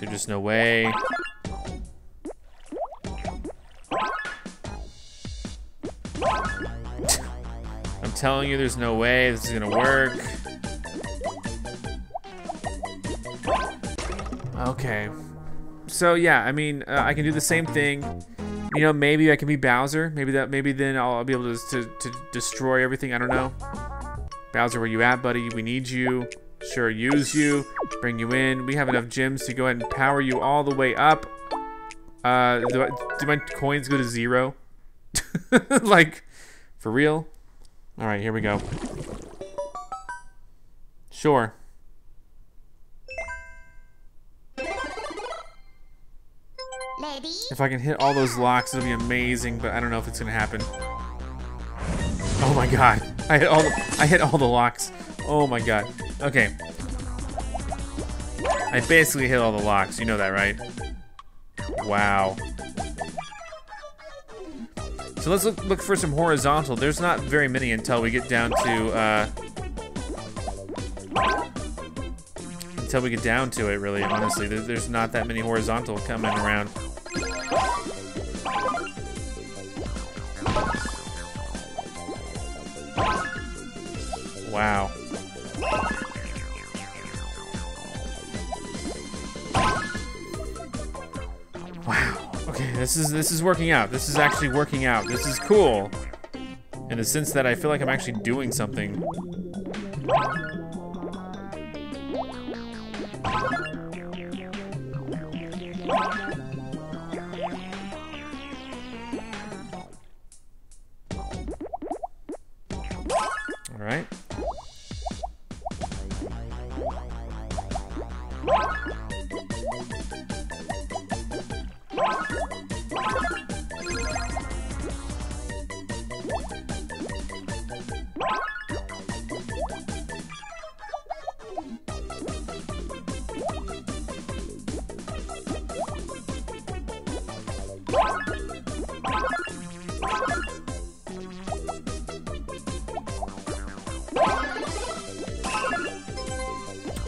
There's no way. I'm telling you, there's no way this is gonna work. Okay. So yeah, I mean, I can do the same thing. You know, maybe I can be Bowser. Maybe then I'll be able to destroy everything. I don't know. Bowser, where you at, buddy? We need you. Sure, use you, bring you in. We have enough gems to go ahead and power you all the way up. Do my coins go to 0? Like, for real? All right, here we go. Sure. Lady? If I can hit all those locks, it'll be amazing, but I don't know if it's gonna happen. Oh my god. I hit all the locks. Oh my god. Okay. I basically hit all the locks. You know that, right? Wow. So let's look for some horizontal. There's not very many until we get down to it, really, honestly. There's not that many horizontal coming around. Wow. Wow. Okay, this is working out. This is actually working out. This is cool. In the sense that I feel like I'm actually doing something.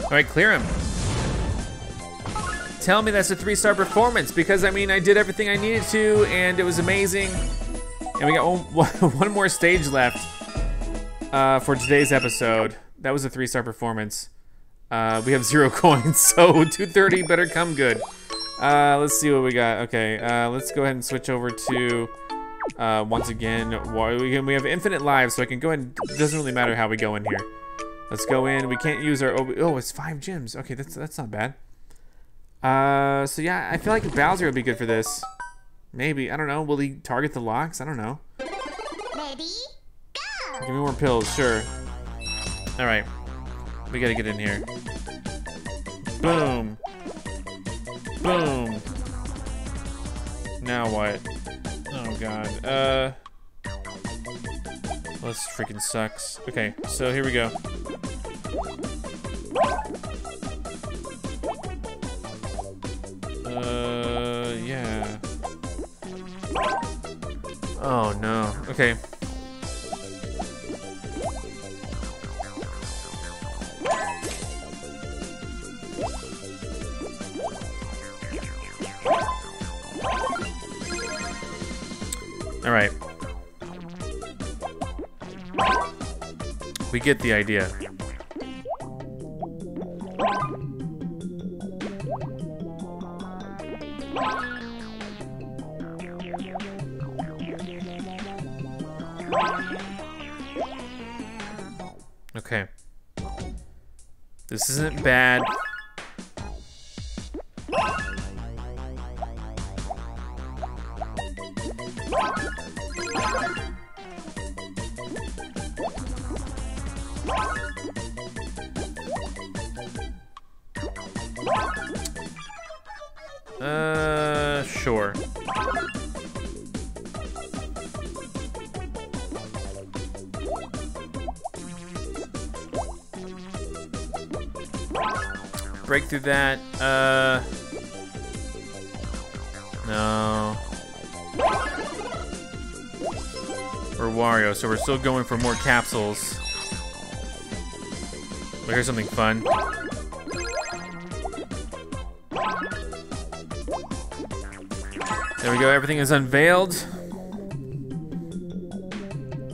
Alright, clear him. Tell me that's a 3-star performance, because I mean, I did everything I needed to and it was amazing. And we got one more stage left for today's episode. That was a 3-star performance. We have 0 coins, so 230 better come good. Let's see what we got. Okay, let's go ahead and switch over to, once again, we have infinite lives, so I can go ahead and, it doesn't really matter how we go in here. Let's go in. We can't use our oh, it's 5 gems. Okay, that's not bad. So yeah, I feel like Bowser would be good for this. Maybe, I don't know. Will he target the locks? I don't know. Maybe. Go. Give me more pills, sure. All right, we gotta get in here. Boom. Boom. Now what? Oh god. Well, this freaking sucks. Okay, so here we go. Yeah. Oh no. Okay. All right. We get the idea. Okay. This isn't bad. Sure. Break through that. No. We're Wario, so we're still going for more capsules. But here's something fun. There we go, everything is unveiled.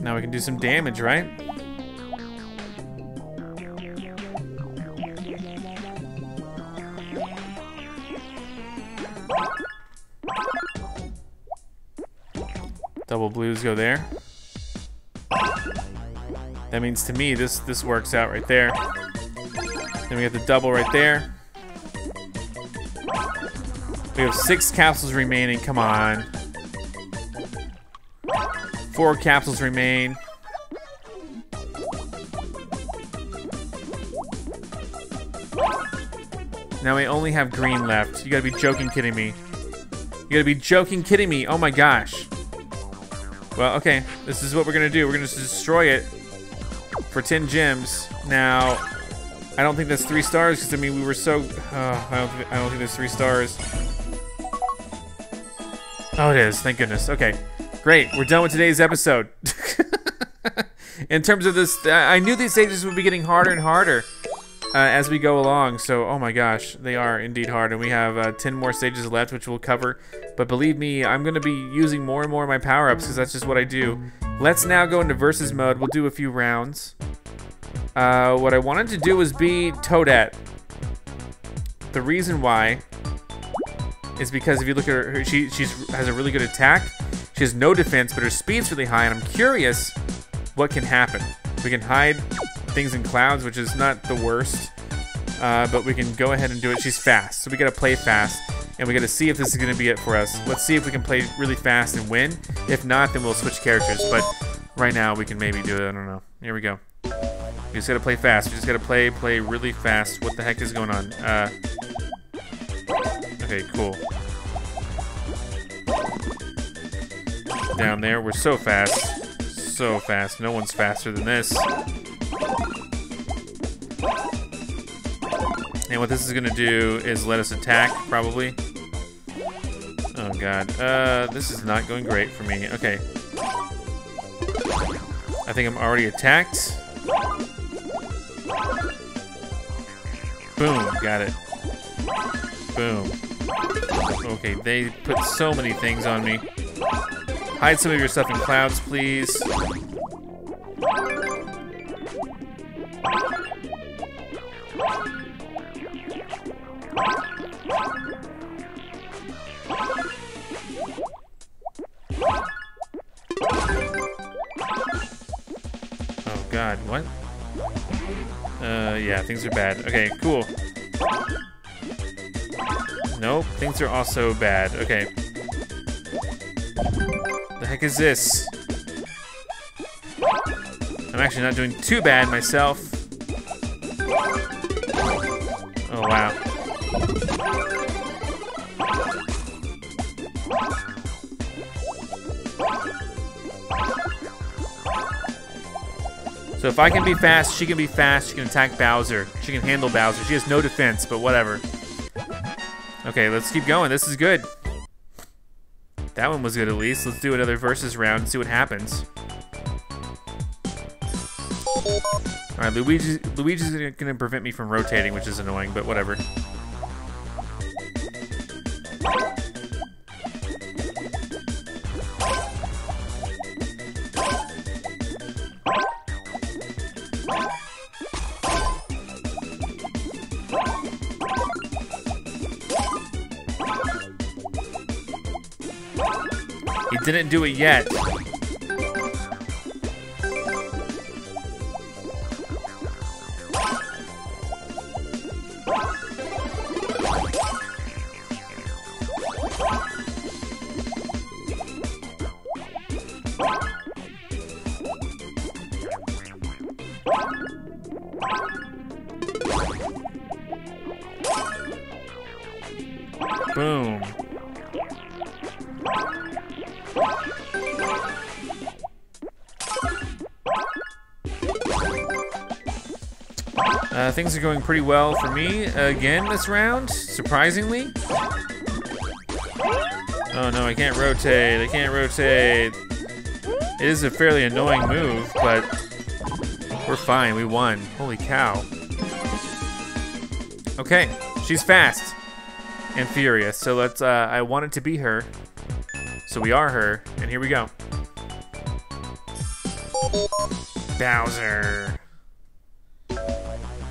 Now we can do some damage, right? Double blues go there. That means to me this works out right there. Then we have the double right there. We have 6 capsules remaining, come on. 4 capsules remain. Now we only have green left. You gotta be joking, kidding me. You gotta be joking, kidding me. Oh my gosh. Well, okay. This is what we're gonna do. We're gonna just destroy it for 10 gems. Now, I don't think that's 3 stars because, I mean, we were so... I don't think there's 3 stars. Oh, it is. Thank goodness. Okay. Great. We're done with today's episode. In terms of this, I knew these stages would be getting harder and harder as we go along. So, oh my gosh, they are indeed hard. And we have 10 more stages left, which we'll cover. But believe me, I'm going to be using more and more of my power-ups because that's just what I do. Let's now go into versus mode. We'll do a few rounds. What I wanted to do was be Toadette. The reason why is because if you look at her, she has a really good attack. She has no defense, but her speed's really high, and I'm curious what can happen. We can hide things in clouds, which is not the worst, but we can go ahead and do it. She's fast, so we gotta play fast, and we gotta see if this is gonna be it for us. Let's see if we can play really fast and win. If not, then we'll switch characters, but right now we can maybe do it. I don't know. Here we go. We just gotta play fast. We just gotta play really fast. What the heck is going on? Okay, cool. Down there, we're so fast. So fast. No one's faster than this. And what this is gonna do is let us attack, probably. Oh god. This is not going great for me. Okay. I think I'm already attacked. Boom, got it. Boom. Okay, they put so many things on me. Hide some of your stuff in clouds, please. Oh god, what? Yeah, things are bad. Okay, cool. Nope, things are also bad. Okay. The heck is this? I'm actually not doing too bad myself. Oh wow. So if I can be fast, she can be fast, she can attack Bowser. She can handle Bowser. She has no defense, but whatever. Okay, let's keep going. This is good. That one was good at least. Let's do another versus round and see what happens. Alright, Luigi's gonna prevent me from rotating, which is annoying, but whatever. Didn't do it yet. Boom. Things are going pretty well for me again this round, surprisingly. Oh no, I can't rotate. I can't rotate. It is a fairly annoying move, but we're fine. We won. Holy cow. Okay, she's fast and furious. So let's. I wanted to be her, so we are her, and here we go. Bowser.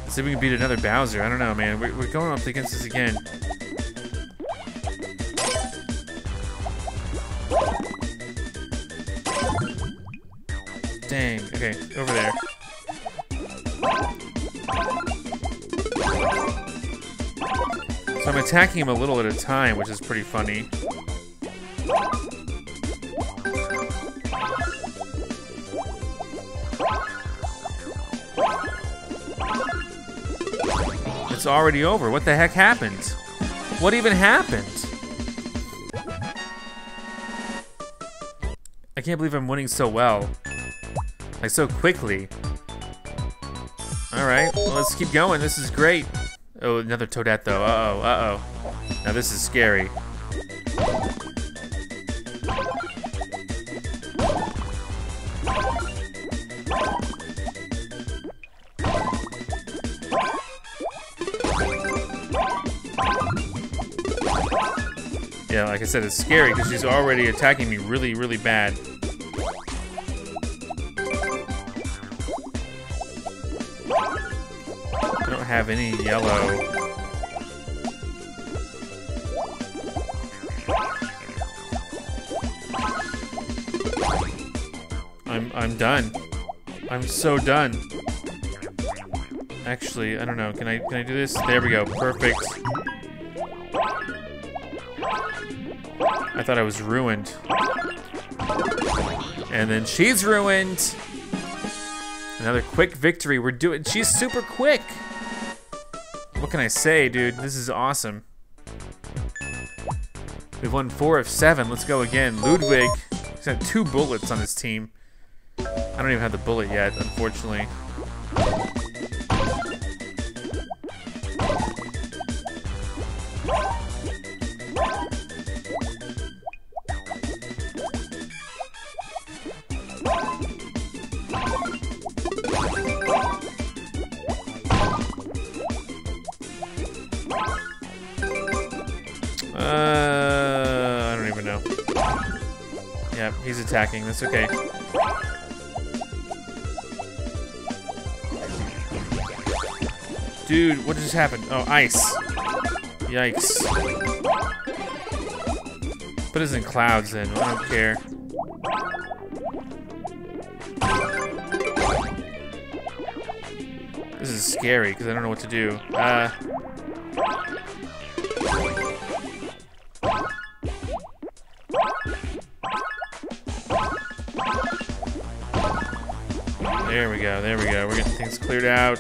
See if we can beat another Bowser. I don't know, man. We're going up against this again. Dang. Okay, over there. So I'm attacking him a little at a time, which is pretty funny. it's already over. What the heck happened? What even happened? I can't believe I'm winning so well. Like, so quickly. Alright, well, let's keep going. This is great. Oh, another Toadette, though. Uh-oh, uh-oh. Now, this is scary. Yeah, like I said, it's scary because she's already attacking me really, really bad. I don't have any yellow. I'm done. I'm so done. Actually, I don't know. Can I do this? There we go. Perfect. I thought I was ruined. And then she's ruined. Another quick victory. We're doing, she's super quick. What can I say, dude? This is awesome. We've won 4 of 7. Let's go again. Ludwig, he's got 2 bullets on his team. I don't even have the bullet yet, unfortunately. I don't even know. Yeah, he's attacking. That's okay. Dude, what just happened? Oh, ice. Yikes. Put us in clouds then. I don't care. This is scary because I don't know what to do. There we go, there we go. We're getting things cleared out.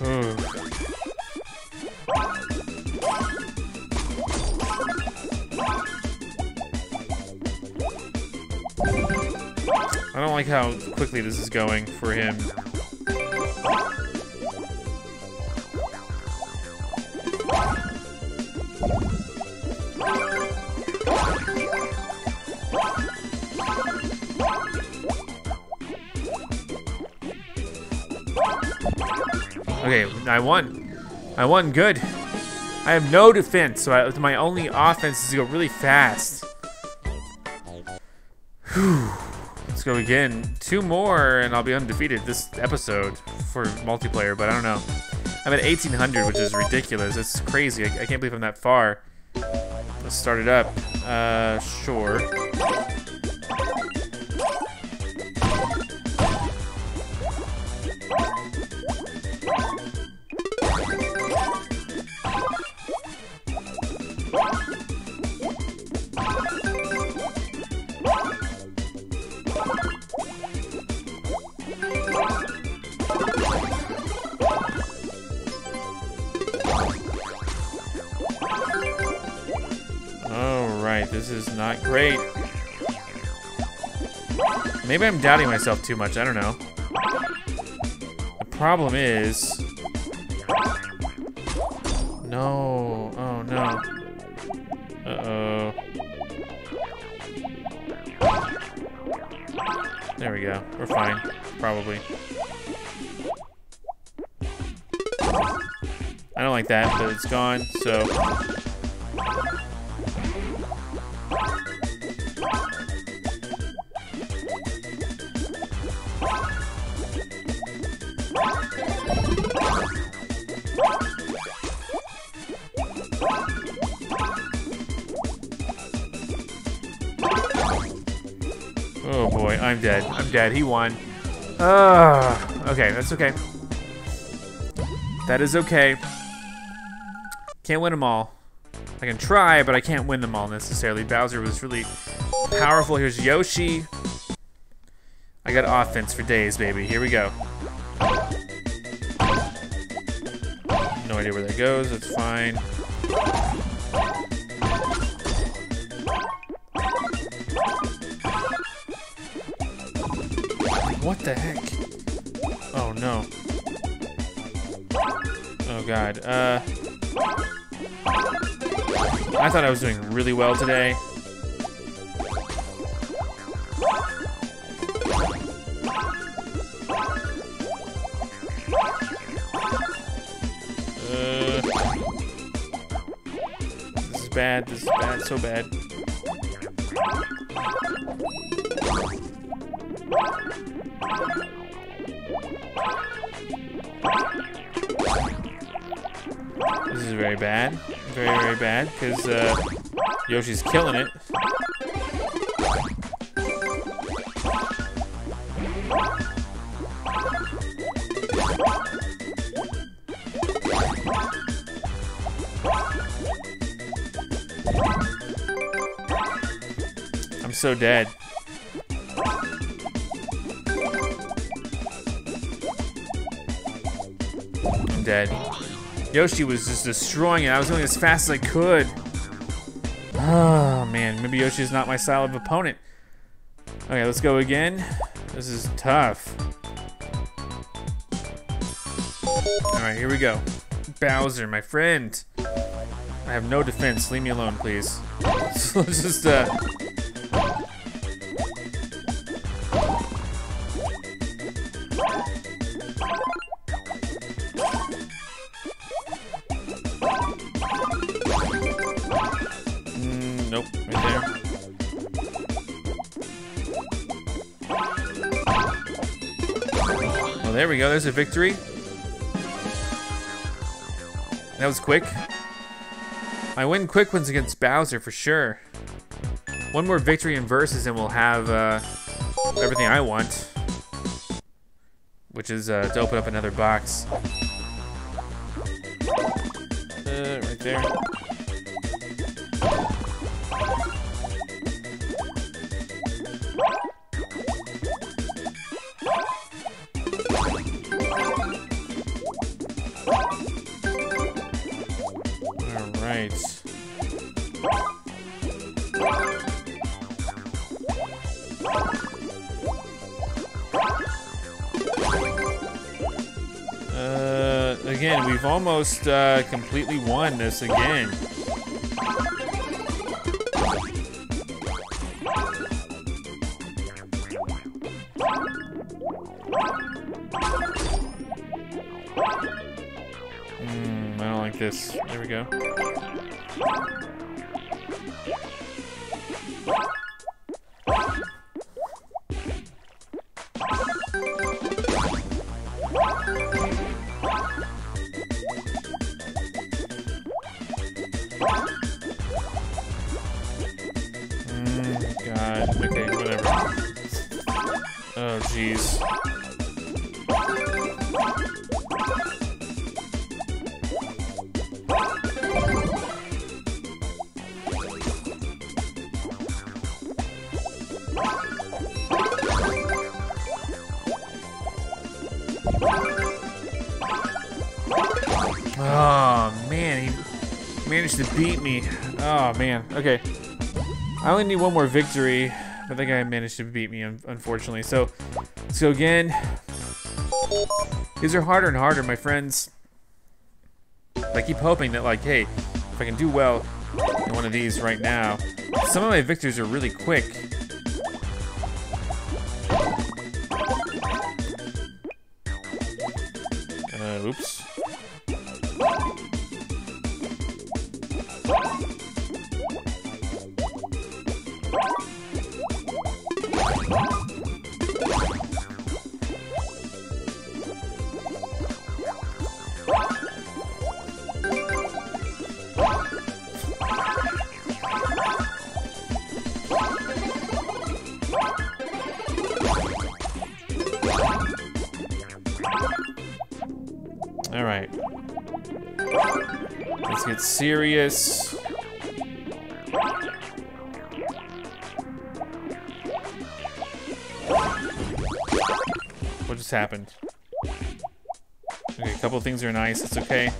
Ooh. I don't like how quickly this is going for him. Okay, I won. I won good. I have no defense, so my only offense is to go really fast. Whew. Let's go again. 2 more, and I'll be undefeated this episode for multiplayer, but I don't know. I'm at 1,800, which is ridiculous. It's crazy. I can't believe I'm that far. Let's start it up. Sure. This is not great. Maybe I'm doubting myself too much. I don't know. The problem is... No. Oh, no. Uh-oh. There we go. We're fine. Probably. I don't like that, but it's gone, so... Oh boy, I'm dead. I'm dead. He won. Okay, that's okay. That is okay. Can't win them all. I can try, but I can't win them all necessarily. Bowser was really powerful. Here's Yoshi. I got offense for days, baby. Here we go. No idea where that goes. That's fine. What the heck? Oh, no. Oh, God. I thought I was doing really well today. This is bad. This is bad. So bad. This is very bad. Very, very bad, because Yoshi's killing it. I'm so dead. I'm dead. Yoshi was just destroying it. I was going as fast as I could. Oh, man. Maybe Yoshi is not my style of opponent. Okay, let's go again. This is tough. All right, here we go. Bowser, my friend. I have no defense. Leave me alone, please. So let's just, nope, right there. Well, there we go. There's a victory. That was quick. I win quick ones against Bowser for sure. One more victory in versus, and we'll have everything I want, which is to open up another box. Right there. Again, we've almost completely won this again. I don't like this. There we go. Okay, whatever. Oh, jeez. Oh, man, he managed to beat me. Oh, man, okay. I only need one more victory. But that guy managed to beat me, unfortunately. So, let's go again. These are harder and harder, my friends. I keep hoping that, like, hey, if I can do well in one of these right now. Some of my victories are really quick. Oops. Alright. Let's get serious. just happened. Okay, a couple things are nice. It's okay.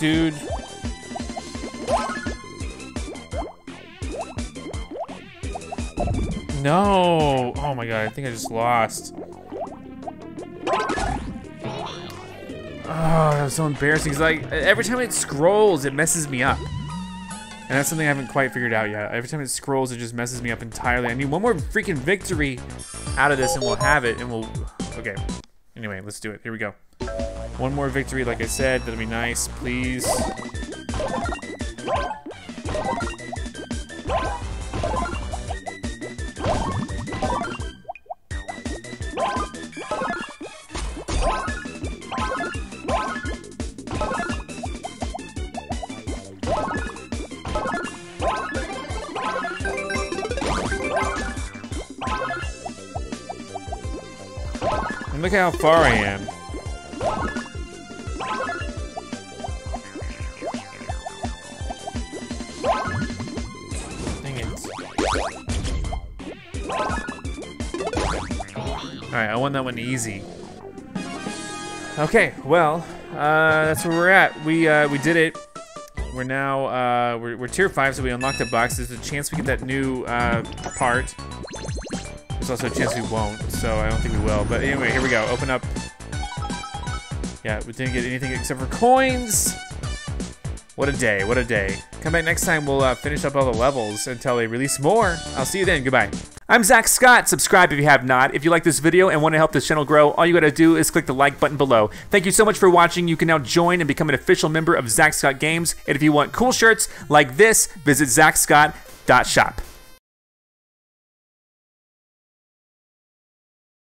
Dude. No! Oh my god, I think I just lost. Oh, that was so embarrassing. Cause like, every time it scrolls, it messes me up. And that's something I haven't quite figured out yet. Every time it scrolls, it just messes me up entirely. I need one more freaking victory out of this and we'll have it and we'll... Okay. Anyway, let's do it. Here we go. One more victory, like I said, that'll be nice, please. And look how far I am. I won that one easy. Okay, well, that's where we're at. We did it. We're now we're tier 5, so we unlocked a box. There's a chance we get that new part. There's also a chance we won't, so I don't think we will. But anyway, here we go. Open up. Yeah, we didn't get anything except for coins. What a day! What a day! Come back next time. We'll finish up all the levels until they release more. I'll see you then. Goodbye. I'm Zach Scott. Subscribe if you have not. If you like this video and want to help this channel grow, all you gotta do is click the like button below. Thank you so much for watching. You can now join and become an official member of Zack Scott Games. And if you want cool shirts like this, visit ZackScott.shop.